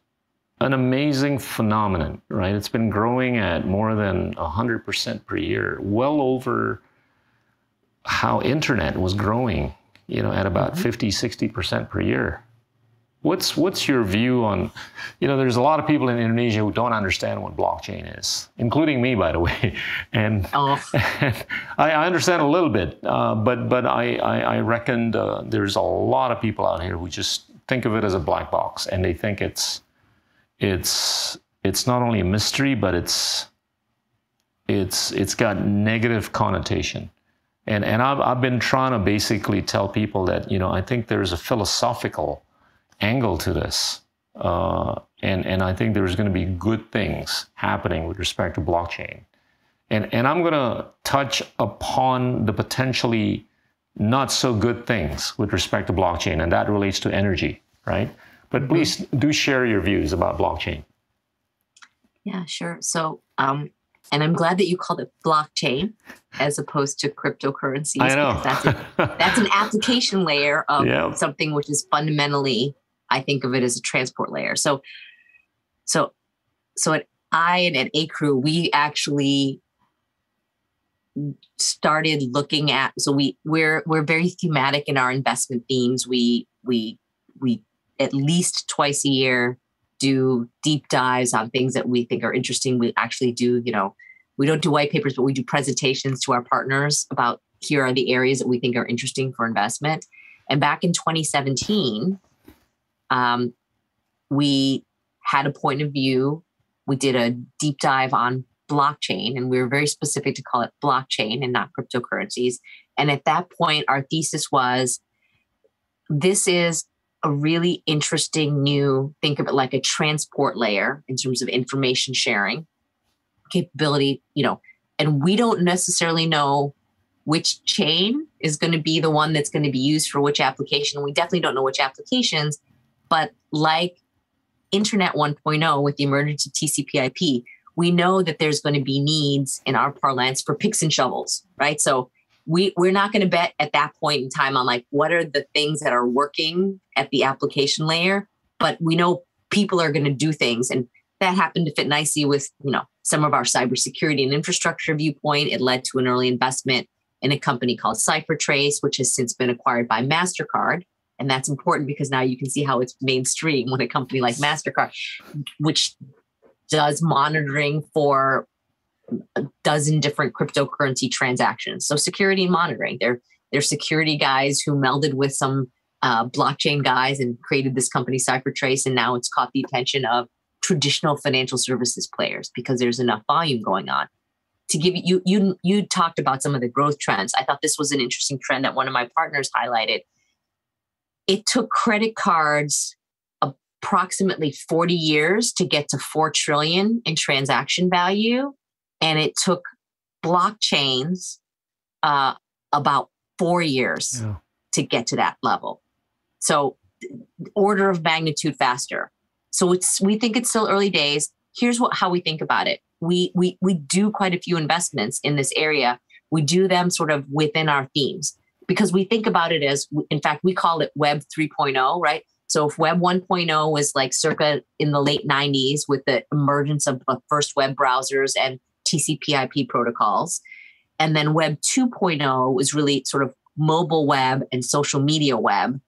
an amazing phenomenon, right? It's been growing at more than 100% per year, well over how internet was growing, at about 50-60% per year. What's your view on, there's a lot of people in Indonesia who don't understand what blockchain is, including me, by the way. And I understand a little bit, but I reckon there's a lot of people out here who just think of it as a black box, and they think it's it's not only a mystery, but it's got negative connotation. And I've been trying to basically tell people that, you know, I think there's a philosophical angle to this. And I think there's going to be good things happening with respect to blockchain. And I'm going to touch upon the potentially not so good things with respect to blockchain, and that relates to energy, right? But please do share your views about blockchain. Yeah, sure. So, and I'm glad that you called it blockchain as opposed to cryptocurrencies. I know. That's an application layer of something which is fundamentally, I think of it as a transport layer. So at I and at Acrew, we actually started looking at, so we're very thematic in our investment themes. We at least twice a year do deep dives on things that we think are interesting. We actually do, you know, we don't do white papers, but we do presentations to our partners about here are the areas that we think are interesting for investment. And back in 2017, we had a point of view. We did a deep dive on blockchain, and we were very specific to call it blockchain and not cryptocurrencies. And at that point, our thesis was, this is a really interesting new, think of it like a transport layer in terms of information sharing capability, you know, and we don't necessarily know which chain is going to be the one that's going to be used for which application. We definitely don't know which applications, but like Internet 1.0 with the emergence of TCP/IP, we know that there's going to be needs in our parlance for picks and shovels, right? So we're not going to bet at that point in time on like, what are the things that are working at the application layer, but we know people are going to do things. And that happened to fit nicely with, you know, some of our cybersecurity and infrastructure viewpoint. It led to an early investment in a company called CipherTrace, which has since been acquired by MasterCard. And that's important because now you can see how it's mainstream when a company like MasterCard, which does monitoring for a dozen different cryptocurrency transactions. So security and monitoring. They're security guys who melded with some blockchain guys and created this company, CipherTrace, and now it's caught the attention of traditional financial services players because there's enough volume going on. To give you, you talked about some of the growth trends. I thought this was an interesting trend that one of my partners highlighted. It took credit cards approximately 40 years to get to $4 trillion in transaction value. And it took blockchains about 4 years to get to that level. So order of magnitude faster. So we think it's still early days. Here's how we think about it. We do quite a few investments in this area. We do them sort of within our themes, because we think about it as, in fact, we call it Web 3.0, right? So if Web 1.0 was like circa in the late 90s with the emergence of the first web browsers and TCP/IP protocols, and then Web 2.0 was really sort of mobile web and social media web.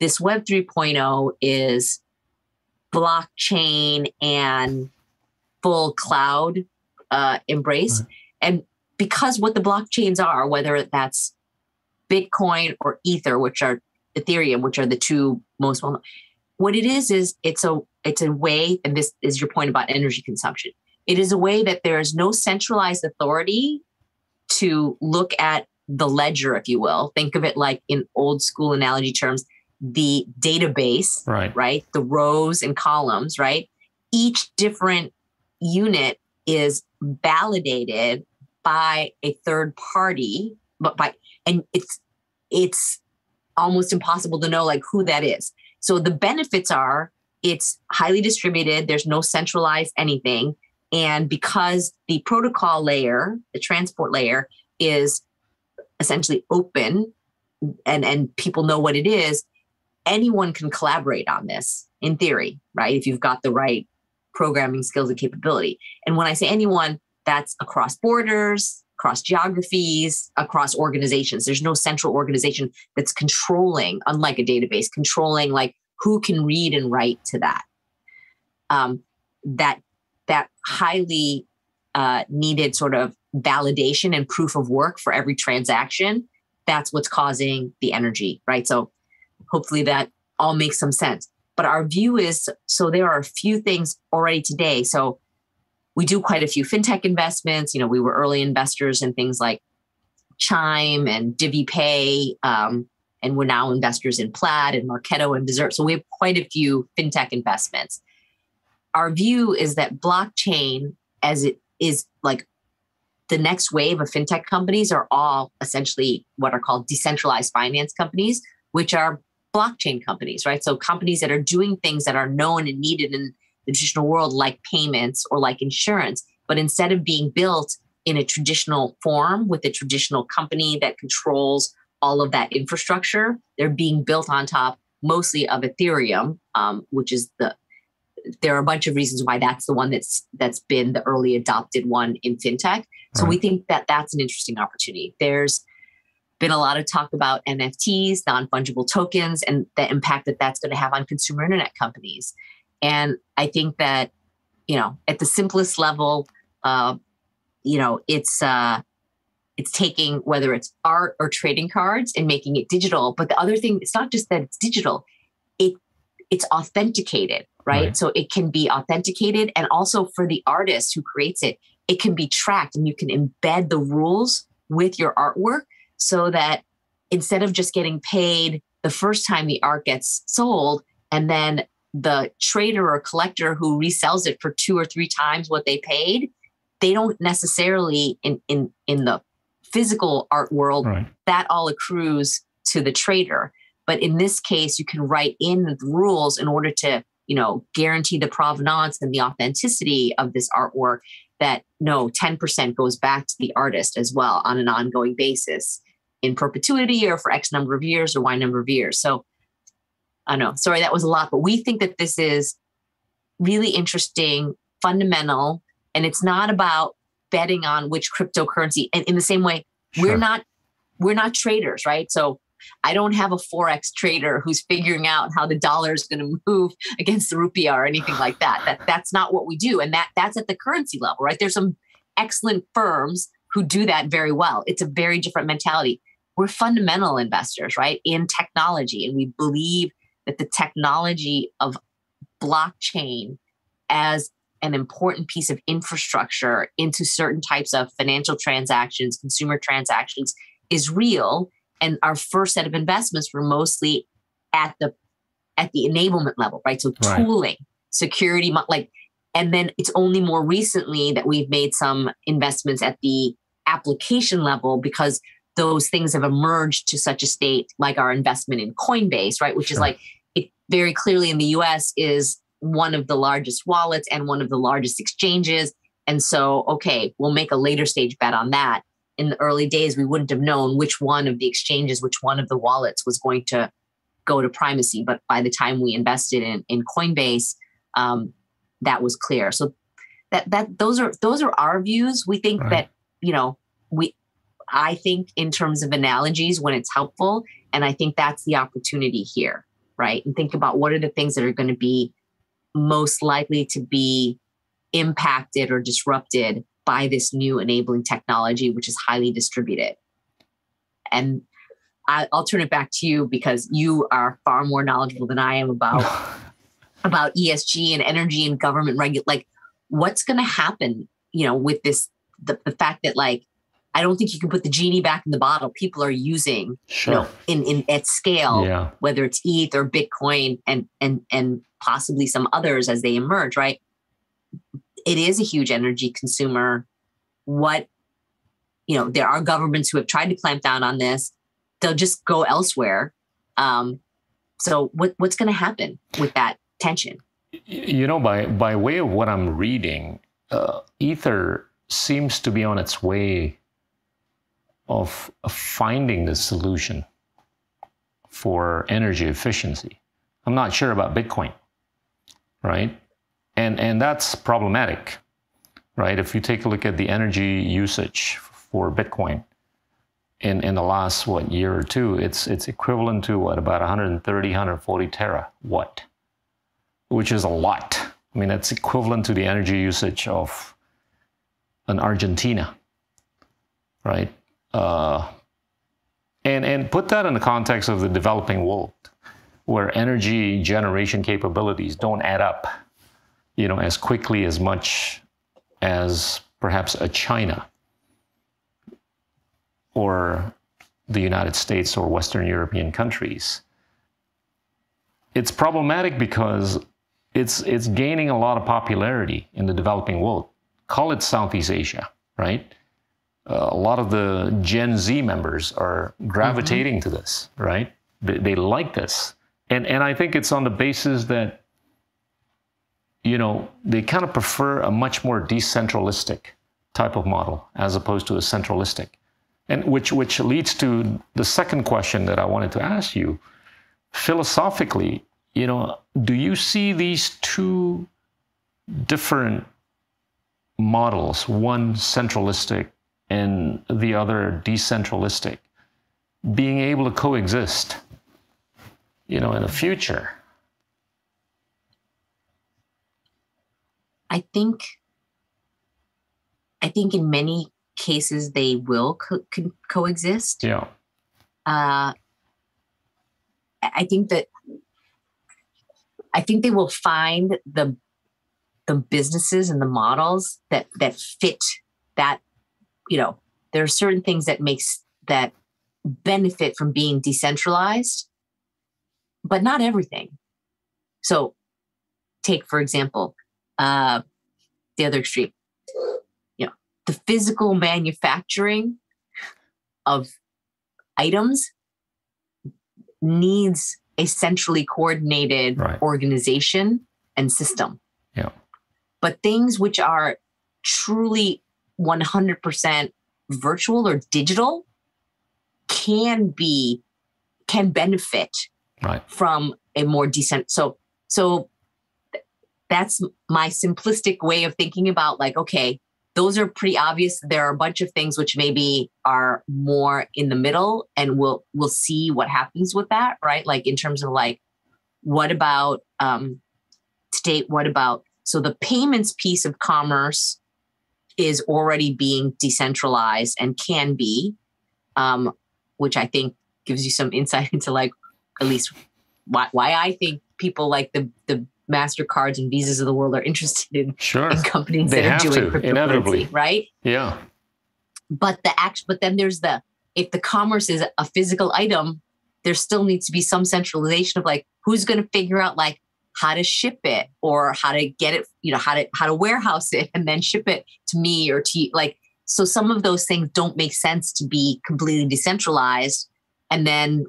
This Web 3.0 is blockchain and full cloud embrace. Right. And because what the blockchains are, whether that's Bitcoin or Ether, which are Ethereum, which are the two most well-known. What it is it's a way, and this is your point about energy consumption. It is a way that there is no centralized authority to look at the ledger, if you will. Think of it like in old school analogy terms, the database, right? The rows and columns, right? Each different unit is validated by a third party, and it's almost impossible to know like who that is. So the benefits are it's highly distributed. There's no centralized anything. And because the protocol layer, the transport layer is essentially open and people know what it is, anyone can collaborate on this in theory, right? If you've got the right programming skills and capability. And when I say anyone, that's across borders, across geographies, across organizations. There's no central organization that's controlling, unlike a database, controlling like who can read and write to that. That highly needed sort of validation and proof of work for every transaction, that's what's causing the energy, right? So hopefully that all makes some sense. But our view is, so there are a few things already today. So we do quite a few fintech investments. You know, we were early investors in things like Chime and DiviPay, and we're now investors in Plaid and Marketo and Dessert. So we have quite a few fintech investments. Our view is that blockchain, as it is like the next wave of fintech companies, are all essentially what are called decentralized finance companies, which are blockchain companies, right? So companies that are doing things that are known and needed in the traditional world, like payments or like insurance, but instead of being built in a traditional form with a traditional company that controls all of that infrastructure, they're being built on top mostly of Ethereum, which is the, there are a bunch of reasons why that's the one that's been the early adopted one in fintech. So we think that that's an interesting opportunity. There's been a lot of talk about NFTs, non-fungible tokens, and the impact that that's going to have on consumer internet companies. And I think that, you know, at the simplest level, you know, it's taking, whether it's art or trading cards, and making it digital. But the other thing, it's not just that it's digital, it's authenticated, right? So it can be authenticated. And also for the artist who creates it, it can be tracked, and you can embed the rules with your artwork so that instead of just getting paid the first time the art gets sold, and then the trader or collector who resells it for 2 or 3 times what they paid, they don't necessarily, in the physical art world, that all accrues to the trader. But in this case, you can write in the rules in order to, you know, guarantee the provenance and the authenticity of this artwork, that no, 10% goes back to the artist as well on an ongoing basis in perpetuity, or for X number of years or Y number of years. So I know, sorry, that was a lot, but we think that this is really interesting, fundamental, and it's not about betting on which cryptocurrency. And in the same way, we're not traders, right? So I don't have a Forex trader who's figuring out how the dollar is going to move against the rupiah or anything like that. That's not what we do. And that's at the currency level, right? There's some excellent firms who do that very well. It's a very different mentality. We're fundamental investors, right? In technology. And we believe that the technology of blockchain as an important piece of infrastructure into certain types of financial transactions, consumer transactions, is real. And our first set of investments were mostly at the enablement level, right? So tooling, security, like, and then it's only more recently that we've made some investments at the application level, because those things have emerged to such a state, like our investment in Coinbase, right? Which is like, it very clearly in the US is one of the largest wallets and one of the largest exchanges. And so, okay, we'll make a later stage bet on that. In the early days, we wouldn't have known which one of the exchanges, which one of the wallets was going to go to primacy. But by the time we invested in Coinbase, that was clear. So those are our views. We think that, you know, I think in terms of analogies when it's helpful, and I think that's the opportunity here, right? And think about what are the things that are going to be most likely to be impacted or disrupted by this new enabling technology, which is highly distributed. And I'll turn it back to you, because you are far more knowledgeable than I am about ESG and energy and government like what's going to happen, you know, with this, the fact that, like, I don't think you can put the genie back in the bottle. People are using, you know, in at scale, whether it's ETH or Bitcoin and possibly some others as they emerge, right? It is a huge energy consumer. What, you know, there are governments who have tried to clamp down on this. They'll just go elsewhere. So what's going to happen with that tension? You know, by way of what I'm reading, Ether seems to be on its way of finding the solution for energy efficiency. I'm not sure about Bitcoin, right? And that's problematic, right? If you take a look at the energy usage for Bitcoin in the last, year or two, it's equivalent to, about 130, 140 terawatt, which is a lot. I mean, that's equivalent to the energy usage of an Argentina, right? And put that in the context of the developing world, where energy generation capabilities don't add up, you know, as quickly as much as perhaps a China or the United States or Western European countries. It's problematic because it's gaining a lot of popularity in the developing world. Call it Southeast Asia, right? A lot of the Gen Z members are gravitating to this, right? They like this. And I think it's on the basis that, you know, they kind of prefer a much more decentralistic type of model as opposed to a centralistic. And which leads to the second question that I wanted to ask you. Philosophically, you know, do you see these two different models, one centralistic and the other decentralistic, being able to coexist, you know, in the future? I think in many cases they will coexist. Yeah. I think they will find the businesses and the models that fit that, you know, there are certain things that benefit from being decentralized, but not everything. So take, for example, the other extreme, you know, the physical manufacturing of items needs a centrally coordinated organization and system. Yeah. But things which are truly 100% virtual or digital can benefit from a more decent. So that's my simplistic way of thinking about, like, okay, those are pretty obvious. There are a bunch of things which maybe are more in the middle, and we'll see what happens with that, right? Like in terms of, like, what about so the payments piece of commerce is already being decentralized and can be, which I think gives you some insight into, like, at least why I think people like the MasterCards and Visas of the world are interested in companies that are doing cryptocurrency, inevitably, right? Yeah. But then there's if the commerce is a physical item, there still needs to be some centralization of, like, who's going to figure out, like, how to ship it or how to get it, you know, how to warehouse it and then ship it to me or to you. Like, so some of those things don't make sense to be completely decentralized, and then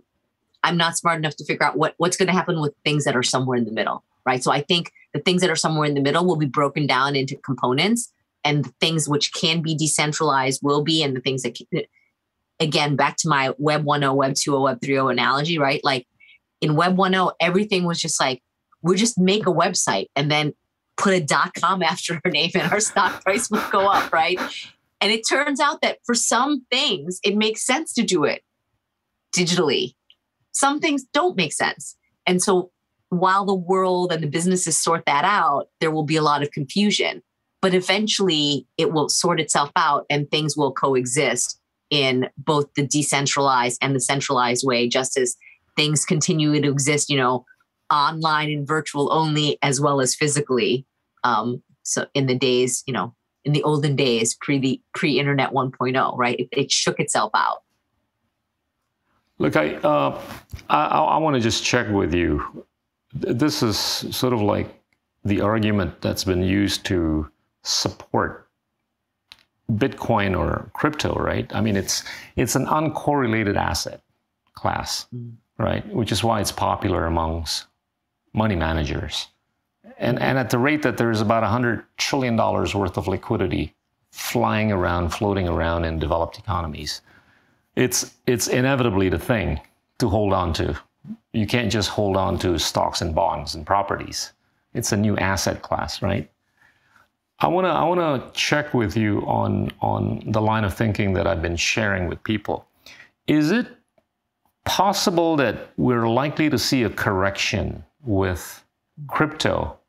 I'm not smart enough to figure out what's going to happen with things that are somewhere in the middle. Right. So I think the things that are somewhere in the middle will be broken down into components, and the things which can be decentralized will be, and the things that, again, back to my Web 1.0, Web 2.0, Web 3.0 analogy, right? Like in Web 1.0, everything was just like, we'll just make a website and then put a .com after our name and our stock price will go up, right? And it turns out that for some things, it makes sense to do it digitally. Some things don't make sense. And so while the world and the businesses sort that out, there will be a lot of confusion, but eventually it will sort itself out and things will coexist in both the decentralized and the centralized way, just as things continue to exist, you know, online and virtual only, as well as physically. So in the days, you know, in the olden days, pre-internet 1.0, right? It shook itself out. Look, I want to just check with you. This is sort of like the argument that's been used to support Bitcoin or crypto, right? I mean, it's an uncorrelated asset class, right? Which is why it's popular amongst money managers. And at the rate that there's about $100 trillion worth of liquidity flying around, floating around in developed economies, it's inevitably the thing to hold on to. You can't just hold on to stocks and bonds and properties. It's a new asset class, right? I wanna check with you on the line of thinking that I've been sharing with people. Is it possible that we're likely to see a correction with crypto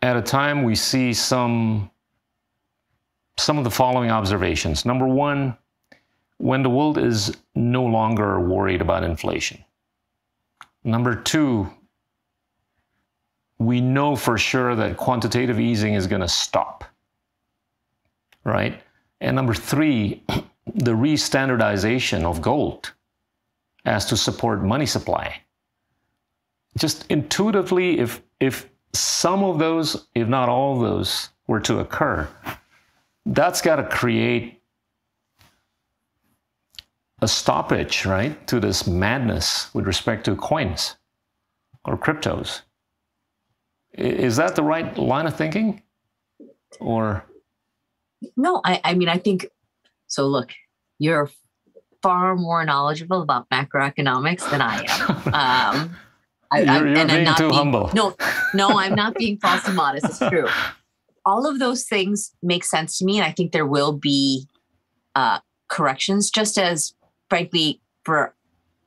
at a time we see some of the following observations? Number one, when the world is no longer worried about inflation. Number two, we know for sure that quantitative easing is going to stop, right? And number three, the re-standardization of gold as to support money supply. Just intuitively, if some of those, if not all of those, were to occur, that's got to create a stoppage, right, to this madness with respect to coins or cryptos. Is that the right line of thinking? Or no, I mean, I think so. Look, you're far more knowledgeable about macroeconomics than I am. You're being too humble. No, I'm not being false and modest. It's true. All of those things make sense to me, and I think there will be corrections, just as, frankly, for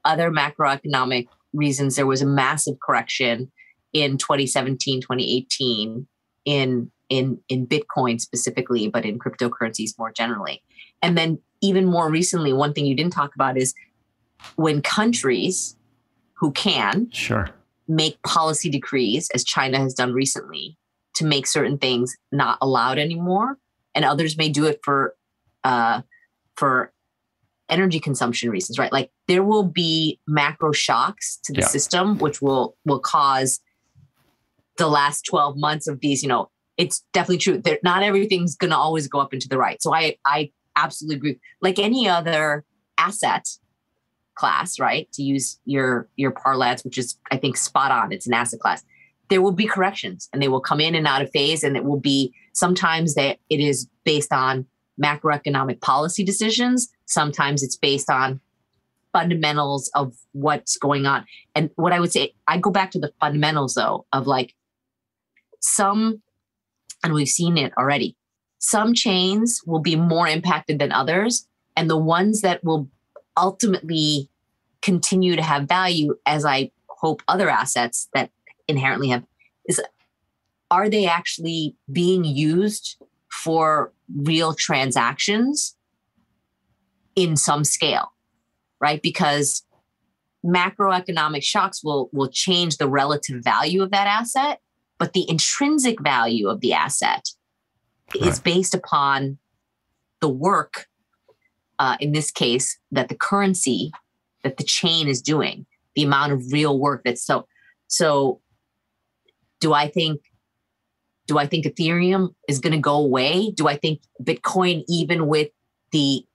other macroeconomic reasons, there was a massive correction in 2017, 2018 in Bitcoin specifically, but in cryptocurrencies more generally. And then even more recently, one thing you didn't talk about is when countries who can make policy decrees, as China has done recently, to make certain things not allowed anymore. And others may do it for energy consumption reasons, right? Like there will be macro shocks to the system, which will cause the last 12 months of these, you know, it's definitely true. Not everything's going to always go up into the right. So I absolutely agree. Like any other asset class, right? To use your parlance, which is, I think, spot on. It's an asset class. There will be corrections and they will come in and out of phase. And it will be sometimes that it is based on macroeconomic policy decisions. Sometimes it's based on fundamentals of what's going on. And what I would say, I go back to the fundamentals though, of like some, and we've seen it already, some chains will be more impacted than others. And the ones that will ultimately continue to have value, as I hope other assets that inherently have, is, are they actually being used for real transactions in some scale, right? Because macroeconomic shocks will change the relative value of that asset, but the intrinsic value of the asset is based upon the work, in this case, that the currency, that the chain is doing, the amount of real work that's so. Do I think Ethereum is going to go away? Do I think Bitcoin, even with the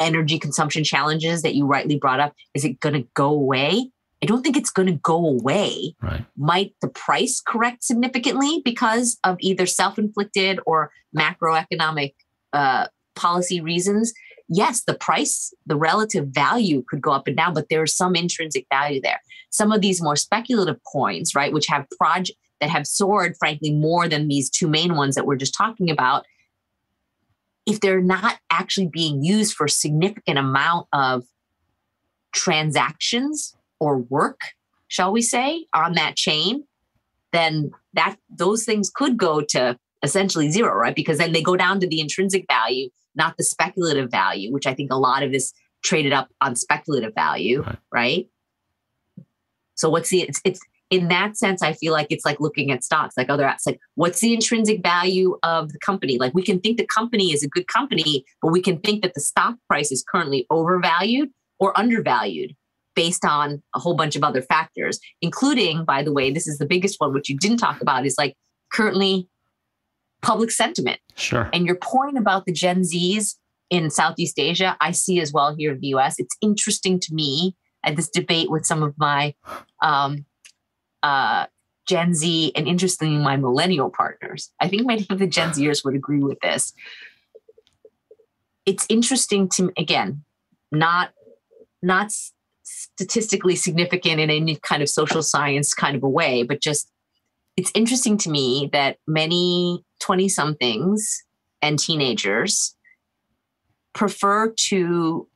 energy consumption challenges that you rightly brought up, is it going to go away? I don't think it's going to go away. Right. Might the price correct significantly because of either self-inflicted or macroeconomic policy reasons? Yes, the price, the relative value could go up and down, but there is some intrinsic value there. Some of these more speculative coins, right, which have projects that have soared, frankly, more than these two main ones that we're just talking about, if they're not actually being used for a significant amount of transactions or work, shall we say, on that chain, then that those things could go to essentially zero, right? Because then they go down to the intrinsic value, not the speculative value, which I think a lot of this traded up on speculative value, right? So what's the, it's in that sense, I feel like it's like looking at stocks, like other apps, like what's the intrinsic value of the company? Like we can think the company is a good company, but we can think that the stock price is currently overvalued or undervalued based on a whole bunch of other factors, including, by the way, this is the biggest one, which you didn't talk about, is like currently public sentiment. Sure. And your point about the Gen Zs in Southeast Asia, I see as well here in the US. It's interesting to me at this debate with some of my, Gen Z, and interestingly, my millennial partners. I think many of the Gen Zers would agree with this. It's interesting to, again, not statistically significant in any kind of social science kind of a way, but just it's interesting to me that many 20-somethings and teenagers prefer to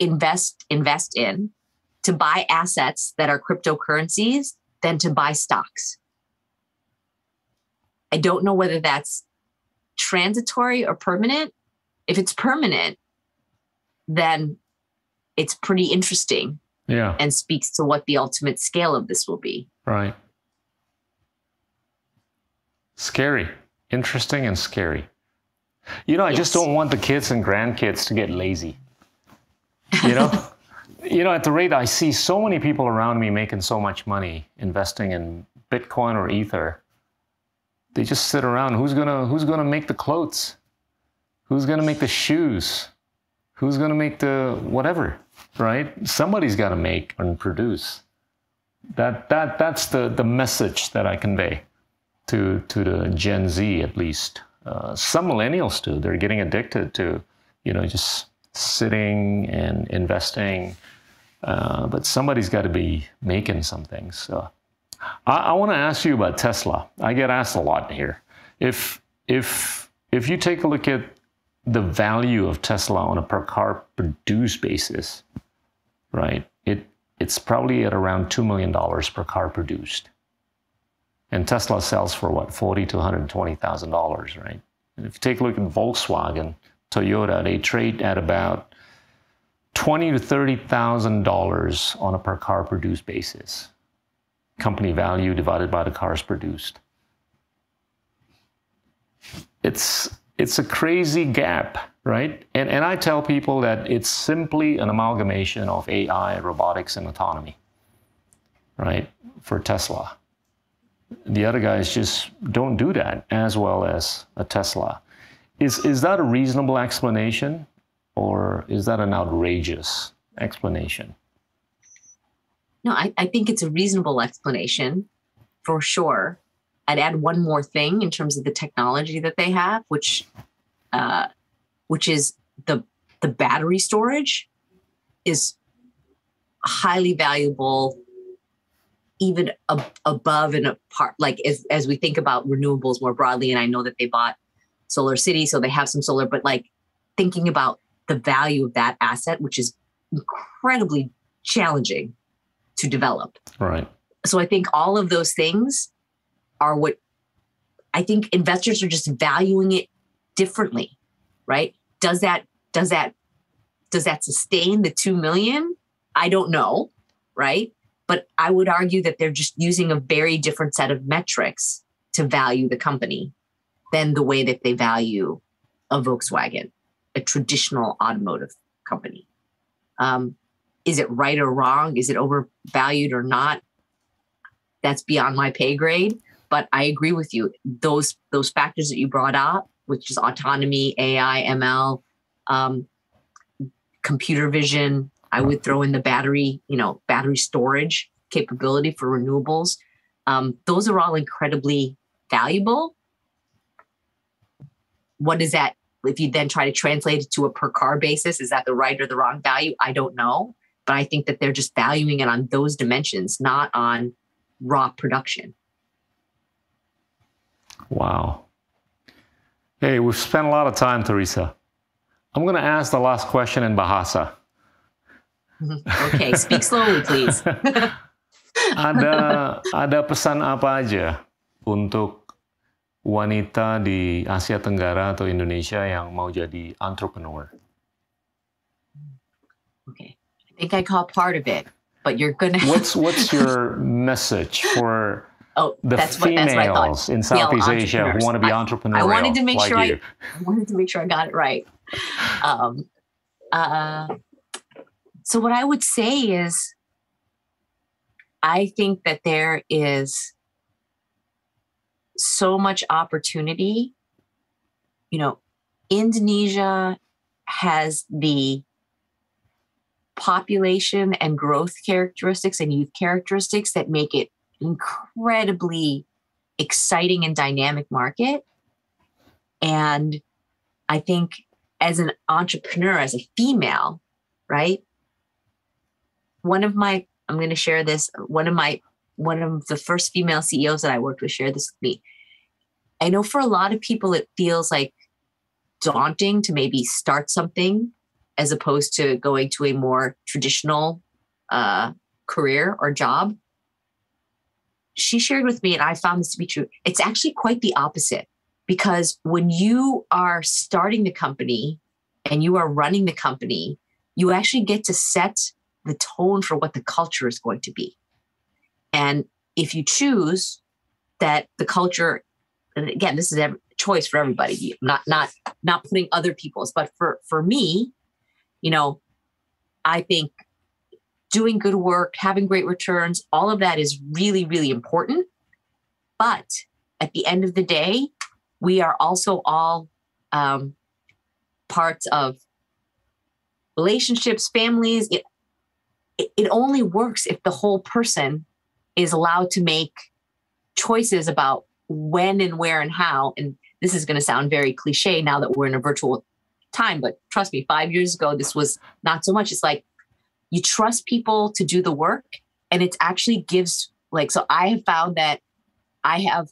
invest in, to buy assets that are cryptocurrencies than to buy stocks. I don't know whether that's transitory or permanent. If it's permanent, then it's pretty interesting Yeah. And speaks to what the ultimate scale of this will be. Right. Scary. Interesting and scary. You know, I just don't want the kids and grandkids to get lazy. You know? You know, at the rate I see so many people around me making so much money investing in Bitcoin or Ether, they just sit around. Who's gonna make the clothes? Who's gonna make the shoes? Who's gonna make the whatever? Right? Somebody's gotta make and produce. That's the message that I convey to the Gen Z, at least. Some millennials do. They're getting addicted to, you know, just sitting and investing, but somebody's got to be making something. So I want to ask you about Tesla. I get asked a lot here. If you take a look at the value of Tesla on a per car produced basis, right? It's probably at around $2 million per car produced. And Tesla sells for what, $40,000 to $120,000, right? And if you take a look at Volkswagen, Toyota, they trade at about $20,000 to $30,000 on a per car produced basis. Company value divided by the cars produced. It's a crazy gap, right? And I tell people that it's simply an amalgamation of AI, robotics, and autonomy, right, for Tesla. The other guys just don't do that as well as a Tesla. Is that a reasonable explanation, or is that an outrageous explanation? No, I think it's a reasonable explanation for sure. I'd add one more thing in terms of the technology that they have, which is the battery storage is highly valuable, even above and apart, like as we think about renewables more broadly. And I know that they bought Solar City, so they have some solar, but like thinking about the value of that asset, which is incredibly challenging to develop. Right. So I think all of those things are what I think investors are just valuing it differently, right? Does that sustain the 2 million? I don't know, right? But I would argue that they're just using a very different set of metrics to value the company than the way that they value a Volkswagen, a traditional automotive company. Is it right or wrong? Is it overvalued or not? That's beyond my pay grade. But I agree with you. Those factors that you brought up, which is autonomy, AI, ML, computer vision, I would throw in the battery, you know, battery storage capability for renewables. Those are all incredibly valuable. What is that? If you then try to translate it to a per car basis, is that the right or the wrong value? I don't know. But I think that they're just valuing it on those dimensions, not on raw production. Wow. Hey, we've spent a lot of time, Theresia. I'm going to ask the last question in Bahasa. Okay, speak slowly, please. Ada pesan apa aja untuk wanita di Asia Tenggara atau Indonesia yang mau jadi entrepreneur? Okay, I think I caught part of it, but you're gonna. What's your message for the females in Southeast Asia who want to be entrepreneurs? I wanted to make sure I got it right. So what I would say is, I think that there is so much opportunity. You know, Indonesia has the population and growth characteristics and youth characteristics that make it incredibly exciting and dynamic market. And I think as an entrepreneur, as a female, right? I'm going to share this. One of the first female CEOs that I worked with shared this with me. I know for a lot of people, it feels like daunting to maybe start something as opposed to going to a more traditional career or job. She shared with me, and I found this to be true, it's actually quite the opposite, because when you are starting the company and you are running the company, you actually get to set the tone for what the culture is going to be. And if you choose that the culture, and again, this is a choice for everybody, not putting other people's, but for me, you know, I think doing good work, having great returns, all of that is really, really important. But at the end of the day, we are also all parts of relationships, families. It only works if the whole person is allowed to make choices about when and where and how. And this is going to sound very cliche now that we're in a virtual time, but trust me, 5 years ago, this was not so much. It's like you trust people to do the work, and it actually gives, like, so I have found that I have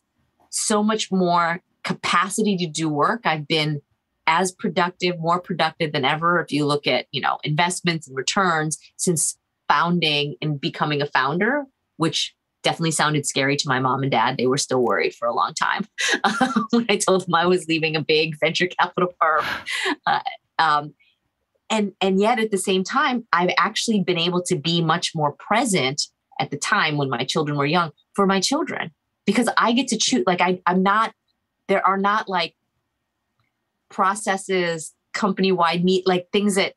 so much more capacity to do work. I've been as productive, more productive than ever. If you look at, you know, investments and returns since founding and becoming a founder, which definitely sounded scary to my mom and dad. They were still worried for a long time when I told them I was leaving a big venture capital firm. And yet at the same time, I've actually been able to be much more present at the time when my children were young for my children, because I get to choose. Like I'm not, there are not like processes, company-wide meet, like things that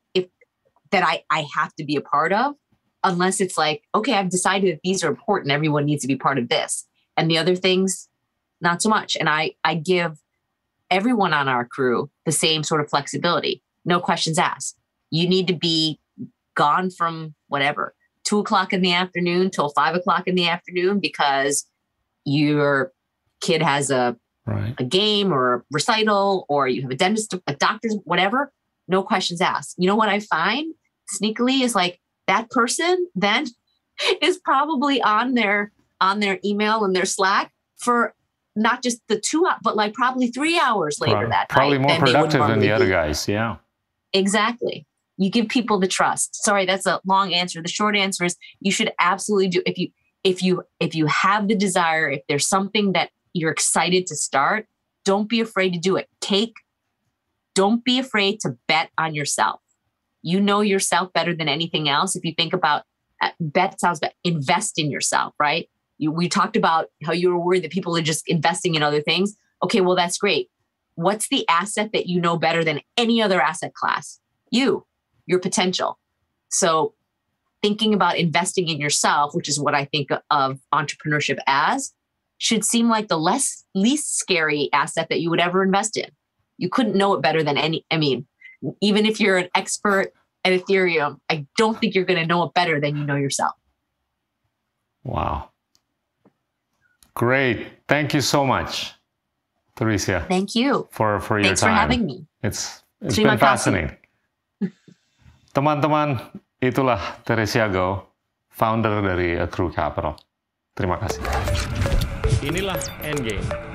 I have to be a part of. Unless it's like, okay, I've decided that these are important. Everyone needs to be part of this. And the other things, not so much. And I give everyone on our crew the same sort of flexibility. No questions asked. You need to be gone from whatever, 2 o'clock in the afternoon till 5 o'clock in the afternoon because your kid has a game or a recital, or you have a dentist, a doctor's, whatever. No questions asked. You know what I find sneakily is like, that person then is probably on their email and their Slack for not just the 2 hours, but like probably 3 hours later that probably night. Probably more productive than the other guys. Yeah, exactly. You give people the trust. Sorry, that's a long answer. The short answer is you should absolutely do if you have the desire. If there's something that you're excited to start, don't be afraid to do it. Don't be afraid to bet on yourself. You know yourself better than anything else. If you think about bet sounds bad, invest in yourself, right? We talked about how you were worried that people are just investing in other things. Okay, well, that's great. What's the asset that you know better than any other asset class? Your potential. So thinking about investing in yourself, which is what I think of entrepreneurship as, should seem like the least scary asset that you would ever invest in. You couldn't know it better than even if you're an expert at Ethereum, I don't think you're going to know it better than you know yourself. Wow. Great. Thank you so much, Theresia. Thank you. For your time. Thanks for having me. It's been fascinating. Teman-teman, itulah Theresia Gouw, founder dari Acrew Capital. Terima kasih. Inilah Endgame.